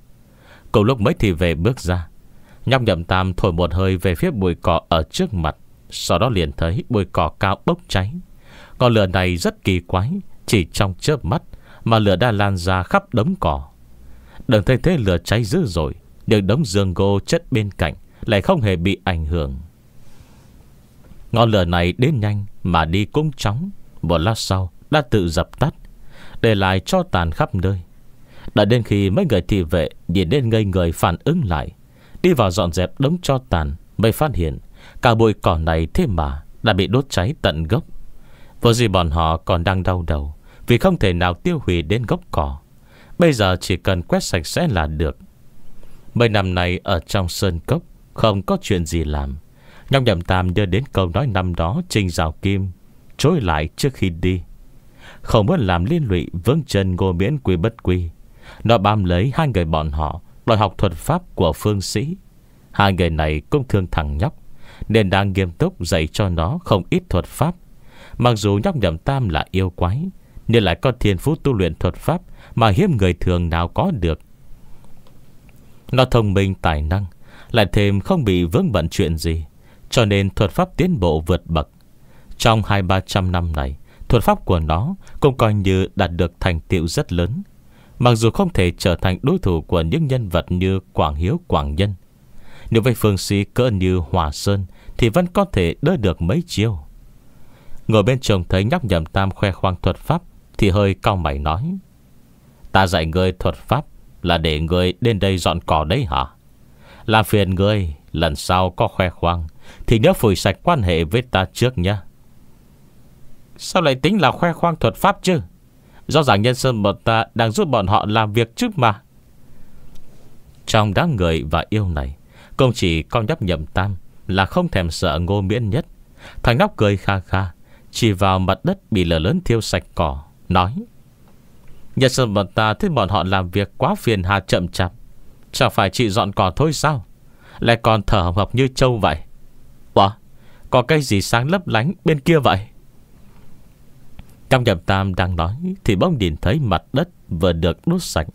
Cùng lúc mấy thị vệ bước ra, nhóc Nhậm Tam thổi một hơi về phía bụi cỏ ở trước mặt, sau đó liền thấy bụi cỏ cao bốc cháy. Ngọn lửa này rất kỳ quái, chỉ trong chớp mắt mà lửa đã lan ra khắp đống cỏ. Đừng thấy thế lửa cháy dữ dội, nhưng đống giường gỗ chất bên cạnh lại không hề bị ảnh hưởng. Ngọn lửa này đến nhanh mà đi cũng chóng, một lát sau đã tự dập tắt, để lại cho tàn khắp nơi. Đã đến khi mấy người thị vệ nhìn đến ngây người phản ứng lại, đi vào dọn dẹp đống cho tàn, mới phát hiện cả bụi cỏ này thế mà đã bị đốt cháy tận gốc. Vừa gì bọn họ còn đang đau đầu vì không thể nào tiêu hủy đến gốc cỏ, bây giờ chỉ cần quét sạch sẽ là được. Mấy năm nay ở trong sơn cốc không có chuyện gì làm, nhóc Nhậm Tam đưa đến câu nói năm đó Trình Giảo Kim trối lại trước khi đi, không muốn làm liên lụy vướng chân Ngô Miễn Quỷ Bất Quỷ. Nó bám lấy hai người bọn họ đòi học thuật pháp của Phương Sĩ. Hai người này cũng thương thằng nhóc nên đang nghiêm túc dạy cho nó không ít thuật pháp. Mặc dù nhóc Nhậm Tam là yêu quái, nhưng lại có thiên phú tu luyện thuật pháp mà hiếm người thường nào có được. Nó thông minh tài năng, lại thêm không bị vướng bận chuyện gì, cho nên thuật pháp tiến bộ vượt bậc. Trong 200-300 năm này, thuật pháp của nó cũng coi như đạt được thành tựu rất lớn, mặc dù không thể trở thành đối thủ của những nhân vật như Quảng Hiếu, Quảng Nhân. Nếu với Phương Sĩ cỡ như Hòa Sơn thì vẫn có thể đỡ được mấy chiêu. Ngồi bên chồng thấy nhóc Nhậm Tam khoe khoang thuật pháp thì hơi cau mày nói: Ta dạy ngươi thuật pháp là để ngươi đến đây dọn cỏ đấy hả? Làm phiền ngươi lần sau có khoe khoang thì nhớ phủi sạch quan hệ với ta trước nhé. Sao lại tính là khoe khoang thuật pháp chứ? Rõ ràng nhân sân bọn ta đang giúp bọn họ làm việc trước mà. Trong đám người và yêu này, không chỉ con nhóc Nhậm Tam là không thèm sợ Ngô Miễn nhất. Thằng nhóc cười kha kha, chỉ vào mặt đất bị lửa lớn thiêu sạch cỏ, nói: Nhân sân bọn ta thấy bọn họ làm việc quá phiền hà chậm chạp, chẳng phải chỉ dọn cỏ thôi sao? Lại còn thở hồng hộc như trâu vậy. Ủa, có cái gì sáng lấp lánh bên kia vậy? Trong Nhậm Tam đang nói thì bỗng nhìn thấy mặt đất vừa được đốt sạch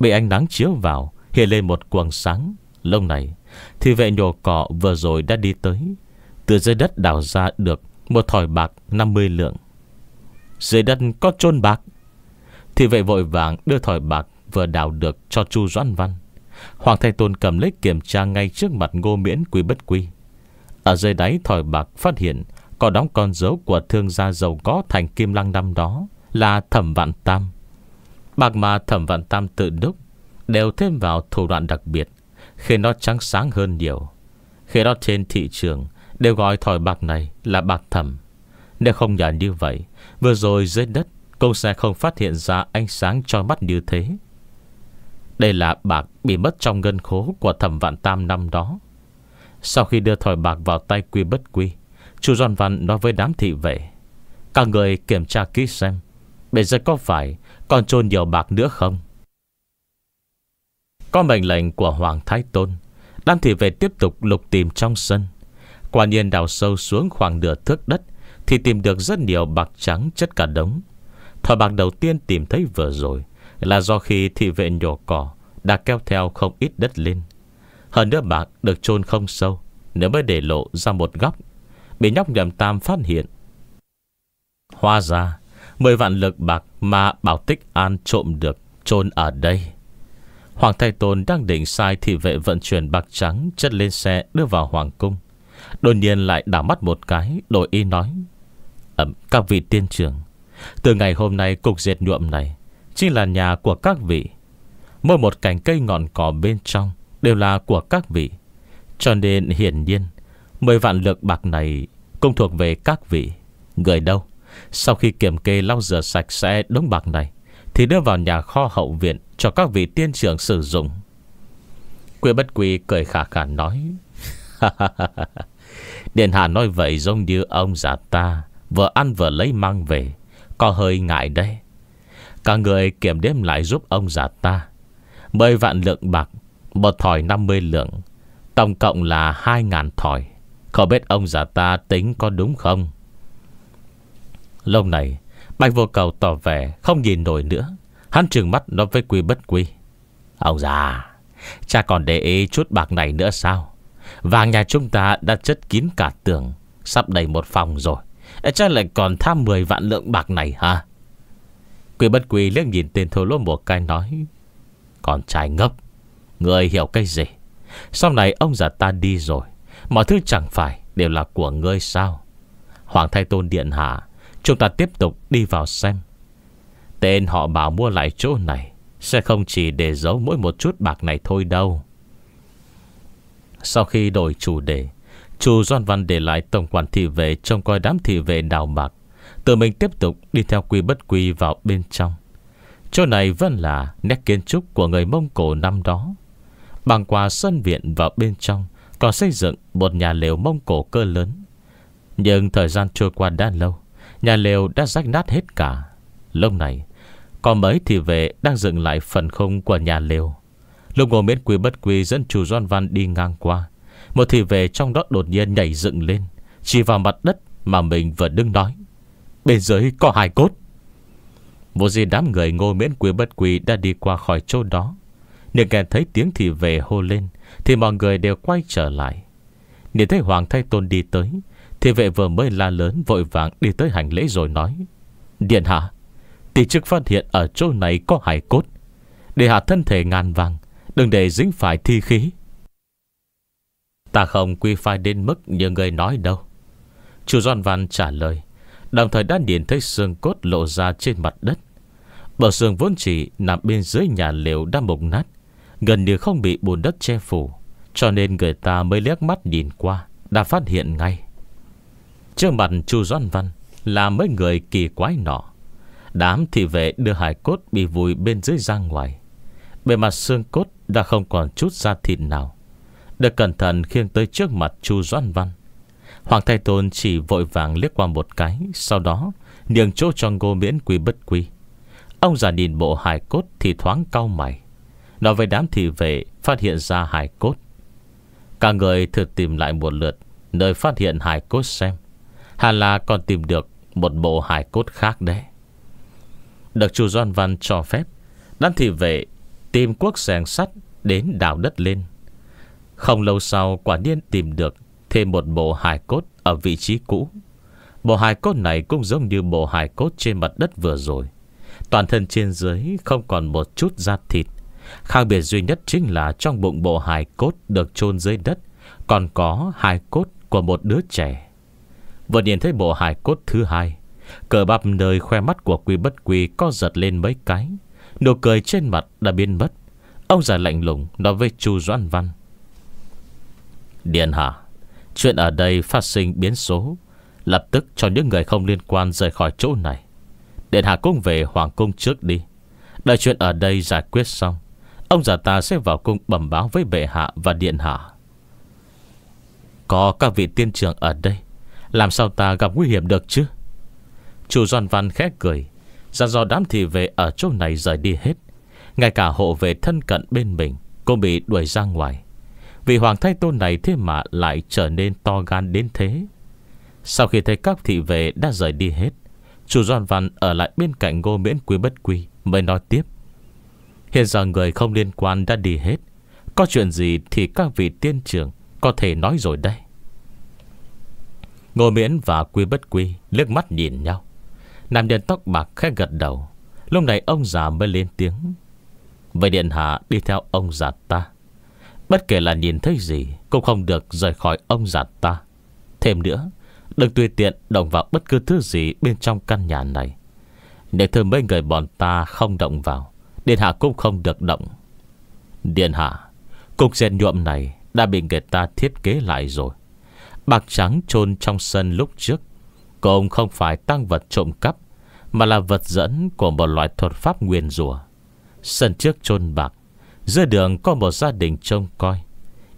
bị ánh nắng chiếu vào hiện lên một quầng sáng. Lâu này thì vệ nhổ cỏ vừa rồi đã đi tới, từ dưới đất đào ra được một thỏi bạc 50 lượng. Dưới đất có chôn bạc. Thì vậy vội vàng đưa thỏi bạc vừa đào được cho Chu Doãn Văn. Hoàng Thái Tôn cầm lấy kiểm tra ngay trước mặt Ngô Miễn Quỷ Bất Quỷ. Ở dưới đáy thỏi bạc phát hiện có đóng con dấu của thương gia giàu có thành Kim Lăng năm đó là Thẩm Vạn Tam. Bạc mà Thẩm Vạn Tam tự đúc đều thêm vào thủ đoạn đặc biệt, khiến nó trắng sáng hơn nhiều. Khi đó trên thị trường đều gọi thỏi bạc này là bạc thẩm. Nếu không nhờ như vậy, vừa rồi dưới đất cũng sẽ không phát hiện ra ánh sáng cho mắt như thế. Đây là bạc bị mất trong ngân khố của Thẩm Vạn Tam năm đó. Sau khi đưa thỏi bạc vào tay Quỷ Bất Quỷ, Chu Doãn Văn nói với đám thị vệ: Các người kiểm tra kỹ xem bây giờ có phải còn chôn nhiều bạc nữa không? Có mệnh lệnh của Hoàng Thái Tôn, đám thị vệ tiếp tục lục tìm trong sân. Quả nhiên đào sâu xuống khoảng nửa thước đất thì tìm được rất nhiều bạc trắng chất cả đống. Thỏi bạc đầu tiên tìm thấy vừa rồi là do khi thị vệ nhổ cỏ đã kéo theo không ít đất lên. Hơn nữa bạc được chôn không sâu, nếu mới để lộ ra một góc, bị nhóc Nhậm Tam phát hiện. Hóa ra 10 vạn lượng bạc mà Bảo Tích An trộm được chôn ở đây. Hoàng Thái Tôn đang định sai thị vệ vận chuyển bạc trắng chất lên xe đưa vào hoàng cung, đột nhiên lại đảo mắt một cái, đổi ý nói: Các vị tiên trưởng, từ ngày hôm nay cục dệt nhuộm này chính là nhà của các vị. Mỗi một cành cây ngọn cỏ bên trong đều là của các vị, cho nên hiển nhiên 10 vạn lượng bạc này cũng thuộc về các vị. Người đâu, sau khi kiểm kê lau rửa sạch sẽ đống bạc này, thì đưa vào nhà kho hậu viện cho các vị tiên trưởng sử dụng. Quỷ Bất Quỷ cười khả khả nói: Điện hạ nói vậy giống như ông già ta vừa ăn vừa lấy mang về, có hơi ngại đấy. Cả người kiểm đếm lại giúp ông già ta. 10 vạn lượng bạc, một thỏi 50 lượng, tổng cộng là 2000 thỏi. Không biết ông già ta tính có đúng không? Lâu này Bạch Vô Cầu tỏ vẻ không nhìn nổi nữa, hắn trừng mắt nói với Quỷ Bất Quỷ: Ông già, cha còn để ý chút bạc này nữa sao? Vàng nhà chúng ta đã chất kín cả tường, sắp đầy một phòng rồi, cha lại còn tham 10 vạn lượng bạc này hả? Quỷ Bất Quỷ liếc nhìn tên thô lỗ một cái nói: Con trai ngốc, người hiểu cái gì? Sau này ông già ta đi rồi, mọi thứ chẳng phải đều là của ngươi sao? Hoàng Thái Tôn điện hạ, chúng ta tiếp tục đi vào xem. Tên họ Bảo mua lại chỗ này sẽ không chỉ để giấu mỗi một chút bạc này thôi đâu. Sau khi đổi chủ đề, Chu Doãn Văn để lại tổng quản thị vệ trông coi đám thị vệ đào bạc, tự mình tiếp tục đi theo Quỷ Bất Quỷ vào bên trong. Chỗ này vẫn là nét kiến trúc của người Mông Cổ năm đó. Bằng qua sân viện vào bên trong còn xây dựng một nhà lều Mông Cổ cơ lớn. Nhưng thời gian trôi qua đã lâu, nhà lều đã rách nát hết cả. Lúc này có mấy thị vệ đang dựng lại phần khung của nhà lều. Lúc Ngô Miễn Quỷ Bất Quỷ dẫn Chu Doãn Văn đi ngang qua, một thị vệ trong đó đột nhiên nhảy dựng lên, chỉ vào mặt đất mà mình vừa đứng nói: Bên dưới có hài cốt. Vô gì đám người Ngô Miễn Quỷ Bất Quỷ đã đi qua khỏi chỗ đó, nhưng nghe thấy tiếng thị vệ hô lên thì mọi người đều quay trở lại. Nhìn thấy Hoàng Thái Tôn đi tới, thị vệ vừa mới la lớn vội vàng đi tới hành lễ rồi nói: Điện hạ, tỷ chức phát hiện ở chỗ này có hài cốt, để hạ thân thể ngàn vàng, đừng để dính phải thi khí. Ta không quy phai đến mức như người nói đâu, Chu Doãn Văn trả lời, đồng thời đã nhìn thấy xương cốt lộ ra trên mặt đất. Bờ xương vốn chỉ nằm bên dưới nhà lều đã mục nát, gần như không bị bùn đất che phủ, cho nên người ta mới liếc mắt nhìn qua đã phát hiện ngay. Trước mặt Chu Doãn Văn là mấy người kỳ quái nọ. Đám thị vệ đưa hài cốt bị vùi bên dưới ra ngoài, bề mặt xương cốt đã không còn chút da thịt nào, được cẩn thận khiêng tới trước mặt Chu Doãn Văn. Hoàng Thái Tôn chỉ vội vàng liếc qua một cái, sau đó nhường chỗ cho Ngô Miễn Quỷ Bất Quỷ. Ông già nhìn bộ hài cốt thì thoáng cau mày, nói với đám thị vệ phát hiện ra hài cốt. Cả người thử tìm lại một lượt nơi phát hiện hài cốt xem, hẳn là còn tìm được một bộ hài cốt khác đấy. Được Chu Doãn Văn cho phép, đám thị vệ tìm cuốc xẻng sắt đến đào đất lên. Không lâu sau quả nhiên tìm được thêm một bộ hài cốt ở vị trí cũ. Bộ hài cốt này cũng giống như bộ hài cốt trên mặt đất vừa rồi, toàn thân trên dưới không còn một chút da thịt. Khác biệt duy nhất chính là trong bụng bộ hài cốt được chôn dưới đất còn có hài cốt của một đứa trẻ. Vừa nhìn thấy bộ hài cốt thứ hai, cờ bắp nơi khoe mắt của Quỷ Bất Quỷ co giật lên mấy cái, nụ cười trên mặt đã biến mất. Ông già lạnh lùng nói với Chu Doãn Văn: Điện hạ, chuyện ở đây phát sinh biến số, lập tức cho những người không liên quan rời khỏi chỗ này. Điện hạ cũng về hoàng cung trước đi, đợi chuyện ở đây giải quyết xong, ông già ta sẽ vào cung bẩm báo với bệ hạ và điện hạ. Có các vị tiên trưởng ở đây, làm sao ta gặp nguy hiểm được chứ? Chu Doãn Văn khẽ cười, dặn dò đám thị vệ ở chỗ này rời đi hết. Ngay cả hộ vệ thân cận bên mình cũng bị đuổi ra ngoài. Vì Hoàng Thái Tôn này thế mà lại trở nên to gan đến thế. Sau khi thấy các thị vệ đã rời đi hết, Chu Doãn Văn ở lại bên cạnh Ngô Miễn Quỷ Bất Quỷ mới nói tiếp: Hiện giờ người không liên quan đã đi hết, có chuyện gì thì các vị tiên trưởng có thể nói rồi đây. Ngô Miễn và Quỷ Bất Quỷ liếc mắt nhìn nhau. Nam nhân tóc bạc khẽ gật đầu. Lúc này ông già mới lên tiếng: Vậy điện hạ đi theo ông già ta, bất kể là nhìn thấy gì cũng không được rời khỏi ông già ta. Thêm nữa, đừng tùy tiện động vào bất cứ thứ gì bên trong căn nhà này. Để thưa mấy người bọn ta không động vào, điện hạ cũng không được động. Điện hạ, cục dệt nhuộm này đã bị người ta thiết kế lại rồi. Bạc trắng chôn trong sân lúc trước của ông không phải tăng vật trộm cắp, mà là vật dẫn của một loại thuật pháp nguyền rủa. Sân trước chôn bạc, giữa đường có một gia đình trông coi,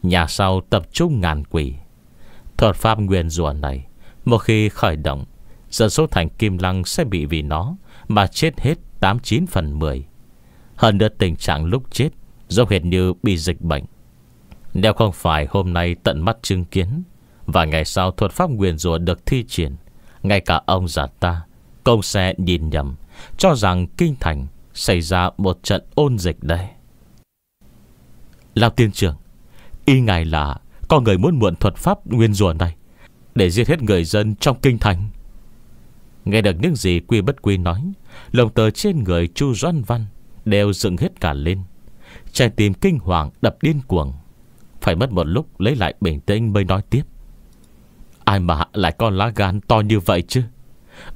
nhà sau tập trung ngàn quỷ. Thuật pháp nguyền rủa này một khi khởi động, dân số thành Kim Lăng sẽ bị vì nó mà chết hết 89 phần 10. Hơn nữa tình trạng lúc chết giống hệt như bị dịch bệnh. Nếu không phải hôm nay tận mắt chứng kiến, và ngày sau thuật pháp nguyền rủa được thi triển, ngay cả ông già ta công sẽ nhìn nhầm, cho rằng kinh thành xảy ra một trận ôn dịch đây. Lão tiên trưởng, ý ngài là có người muốn mượn thuật pháp nguyền rủa này để giết hết người dân trong kinh thành. Nghe được những gì Quỷ Bất Quỷ nói, lồng tờ trên người Chu Doãn Văn đều dựng hết cả lên. Trái tim kinh hoàng đập điên cuồng. Phải mất một lúc lấy lại bình tĩnh mới nói tiếp. Ai mà lại con lá gan to như vậy chứ?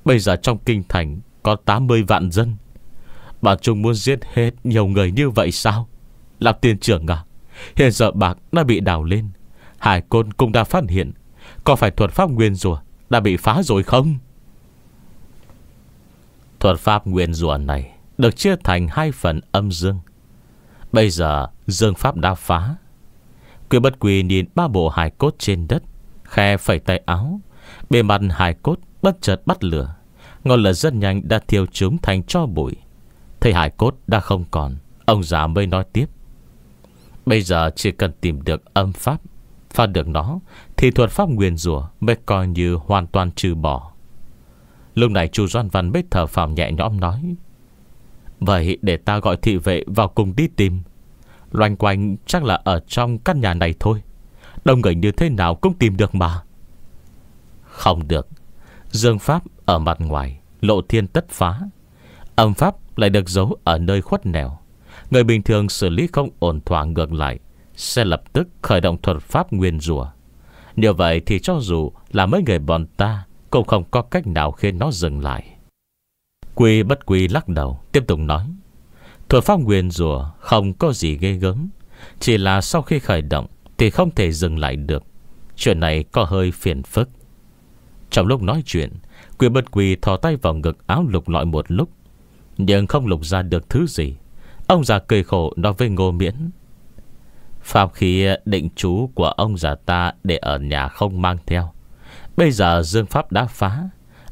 Bây giờ trong kinh thành có 80 vạn dân, bà chúng muốn giết hết nhiều người như vậy sao? Làm tiền trưởng à, hiện giờ bạc đã bị đào lên, hải côn cũng đã phát hiện, có phải thuật pháp nguyền rủa đã bị phá rồi không? Thuật pháp nguyền rủa này được chia thành hai phần âm dương. Bây giờ dương pháp đã phá. Quỷ Bất Quỷ nhìn ba bộ hài cốt trên đất, khe phẩy tay áo. Bề mặt hài cốt bất chợt bắt lửa, ngọn lửa rất nhanh đã thiêu chúng thành tro bụi. Thấy hài cốt đã không còn, ông già mới nói tiếp. Bây giờ chỉ cần tìm được âm pháp, phá được nó, thì thuật pháp nguyền rủa mới coi như hoàn toàn trừ bỏ. Lúc này Chu Doãn Văn mới thở phào nhẹ nhõm nói. Vậy để ta gọi thị vệ vào cùng đi tìm. Loanh quanh chắc là ở trong căn nhà này thôi, đông người như thế nào cũng tìm được mà. Không được, dương pháp ở mặt ngoài, lộ thiên tất phá. Âm pháp lại được giấu ở nơi khuất nẻo, người bình thường xử lý không ổn thỏa, ngược lại sẽ lập tức khởi động thuật pháp nguyền rủa. Như vậy thì cho dù là mấy người bọn ta cũng không có cách nào khiến nó dừng lại. Quỷ Bất Quỷ lắc đầu tiếp tục nói. Thuật pháp nguyền rủa không có gì ghê gớm, chỉ là sau khi khởi động thì không thể dừng lại được. Chuyện này có hơi phiền phức. Trong lúc nói chuyện, Quỷ Bất Quỷ thò tay vào ngực áo lục lọi một lúc, nhưng không lục ra được thứ gì. Ông già cười khổ nói với Ngô Miễn. Pháp khí định trú của ông già ta để ở nhà không mang theo. Bây giờ dương pháp đã phá,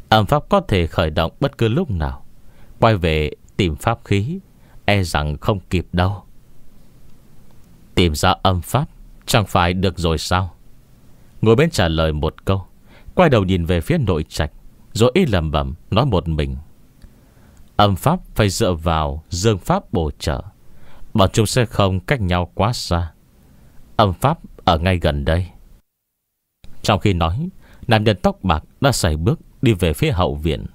âm pháp có thể khởi động bất cứ lúc nào. Quay về tìm pháp khí e rằng không kịp đâu. Tìm ra âm pháp chẳng phải được rồi sao? Ngồi bên trả lời một câu, quay đầu nhìn về phía nội trạch, rồi y lẩm bẩm nói một mình. Âm pháp phải dựa vào dương pháp bổ trợ, bọn chúng sẽ không cách nhau quá xa. Âm pháp ở ngay gần đây. Trong khi nói, nam nhân tóc bạc đã sải bước đi về phía hậu viện.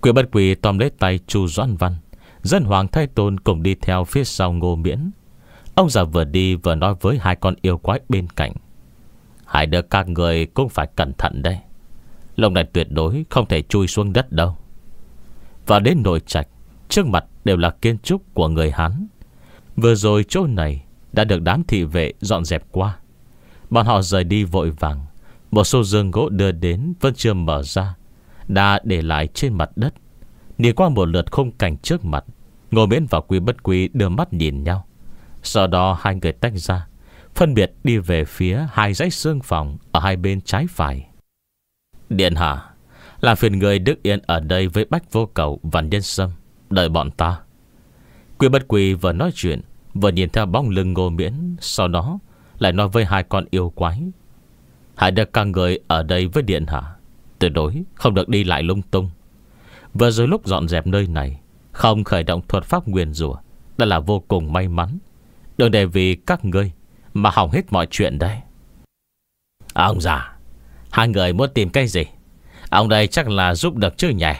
Quỷ Bất Quỷ tóm lấy tay Chu Doãn Văn, dân hoàng Thái Tôn cùng đi theo phía sau Ngô Miễn. Ông già vừa đi vừa nói với hai con yêu quái bên cạnh. Hai đứa các người cũng phải cẩn thận đây, lồng này tuyệt đối không thể chui xuống đất đâu. Và đến nội trạch, trước mặt đều là kiến trúc của người Hán. Vừa rồi chỗ này đã được đám thị vệ dọn dẹp qua. Bọn họ rời đi vội vàng. Một số giường gỗ đưa đến vẫn chưa mở ra, đã để lại trên mặt đất. Nhìn qua một lượt khung cảnh trước mặt, Ngô Miễn và Quỷ Bất Quỷ đưa mắt nhìn nhau. Sau đó hai người tách ra, phân biệt đi về phía hai dãy xương phòng ở hai bên trái phải. Điện hạ, là phiền người đức yên ở đây với Bách Vô Cầu và Nhân Sâm, đợi bọn ta. Quỷ Bất Quỷ vừa nói chuyện vừa nhìn theo bóng lưng Ngô Miễn, sau đó lại nói với hai con yêu quái. Hãy đặt các người ở đây với điện hạ, tuyệt đối không được đi lại lung tung. Vừa rồi lúc dọn dẹp nơi này, không khởi động thuật pháp nguyền rủa đã là vô cùng may mắn. Đừng để vì các ngươi mà hỏng hết mọi chuyện đấy. Ông già, hai người muốn tìm cái gì? Ông đây chắc là giúp được chứ nhỉ?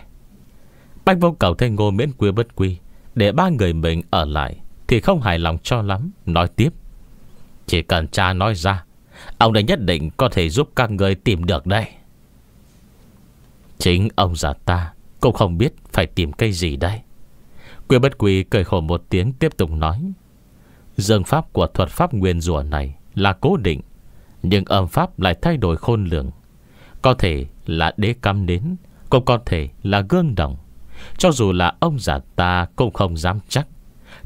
Bạch Vô Cầu thấy Ngô Miễn Quỷ Bất Quỷ để ba người mình ở lại, thì không hài lòng cho lắm, nói tiếp: chỉ cần cha nói ra, ông này nhất định có thể giúp các người tìm được đây. Chính ông già ta cũng không biết phải tìm cây gì đây. Quỷ Bất Quỷ cười khổ một tiếng, tiếp tục nói: dương pháp của thuật pháp nguyên rủa này là cố định, nhưng âm pháp lại thay đổi khôn lường. Có thể là đế cắm nến, cũng có thể là gương đồng. Cho dù là ông già ta cũng không dám chắc.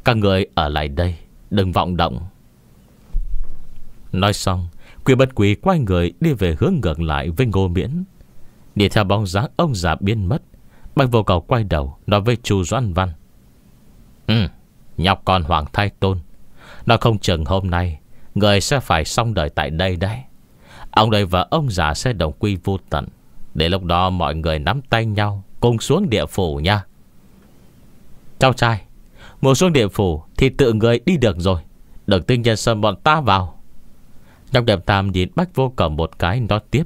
Các người ở lại đây, đừng vọng động. Nói xong, Quỷ Bất Quỷ quay người đi về hướng ngược lại với Ngô Miễn. Đi theo bóng dáng ông già biến mất, Bạch Vô Cầu quay đầu nói với Chu Doãn Văn: nhọc con Hoàng Thái Tôn, nó không chừng hôm nay người sẽ phải xong đời tại đây đấy. Ông đây và ông già sẽ đồng quy vô tận. Để lúc đó mọi người nắm tay nhau cùng xuống địa phủ nha. Cháu trai, muốn xuống địa phủ thì tự người đi được rồi, đừng tinh nhân sân bọn ta vào. Nhóc Đẹp Tam nhìn Bách Vô Cầu một cái, nói tiếp: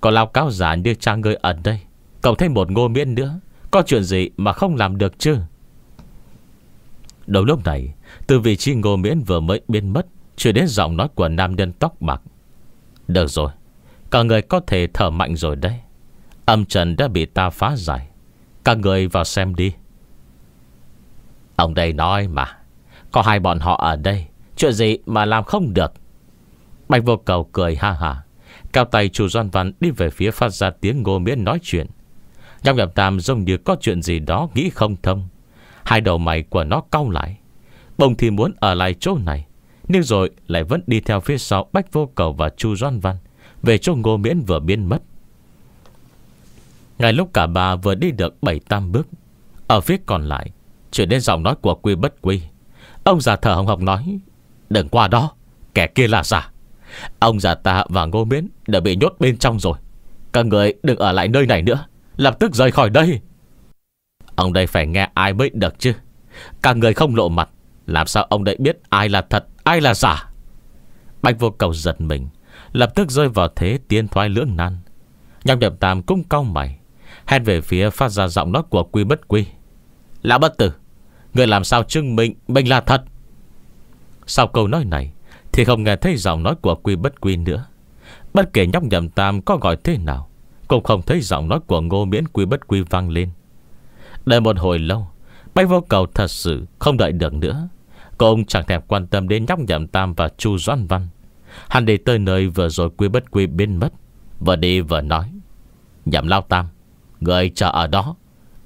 có lao cáo giả như cha người ở đây, cộng thêm một Ngô Miễn nữa, có chuyện gì mà không làm được chứ? Đầu lúc này, từ vị trí Ngô Miễn vừa mới biến mất chuyển đến giọng nói của nam nhân tóc bạc: được rồi, cả người có thể thở mạnh rồi đấy. Âm trần đã bị ta phá giải, cả người vào xem đi. Ông đây nói mà, có hai bọn họ ở đây, chuyện gì mà làm không được. Bạch Vô Cầu cười ha hả, cao tay Chu Doãn Văn đi về phía phát ra tiếng Ngô Miễn nói chuyện. Nhóc Nhậm Tam giống như có chuyện gì đó nghĩ không thông, hai đầu mày của nó cau lại. Bông thì muốn ở lại chỗ này, nhưng rồi lại vẫn đi theo phía sau Bạch Vô Cầu và Chu Doãn Văn về chỗ Ngô Miễn vừa biến mất. Ngay lúc cả bà vừa đi được 7-8 bước, ở phía còn lại chuyển đến giọng nói của Quỷ Bất Quỷ. Ông già thở hồng hộc nói: đừng qua đó, kẻ kia là giả. Ông già ta và Ngô Miễn đã bị nhốt bên trong rồi. Các người đừng ở lại nơi này nữa, lập tức rời khỏi đây. Ông đây phải nghe ai mới được chứ, các người không lộ mặt, làm sao ông đây biết ai là thật, ai là giả? Bạch Vô Cầu giật mình, lập tức rơi vào thế tiến thoái lưỡng nan. Nhóc Nhậm Tam cũng cau mày, hét về phía phát ra giọng nói của Quỷ Bất Quỷ: lão bất tử, người làm sao chứng minh mình là thật? Sau câu nói này thì không nghe thấy giọng nói của Quỷ Bất Quỷ nữa. Bất kể Nhóc Nhậm Tam có gọi thế nào cũng không thấy giọng nói của Ngô Miễn Quỷ Bất Quỷ vang lên. Đợi một hồi lâu, Bạch Vô Cầu thật sự không đợi được nữa. Cô ông chẳng thèm quan tâm đến Nhóc Nhậm Tam và Chu Doãn Văn. Hắn đi tới nơi vừa rồi Quỷ Bất Quỷ biến mất, vừa đi vừa nói: Nhậm lao tam, người chờ ở đó,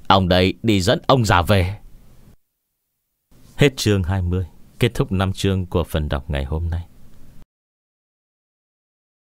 ông đây đi dẫn ông già về. Hết chương 20, kết thúc 5 chương của phần đọc ngày hôm nay.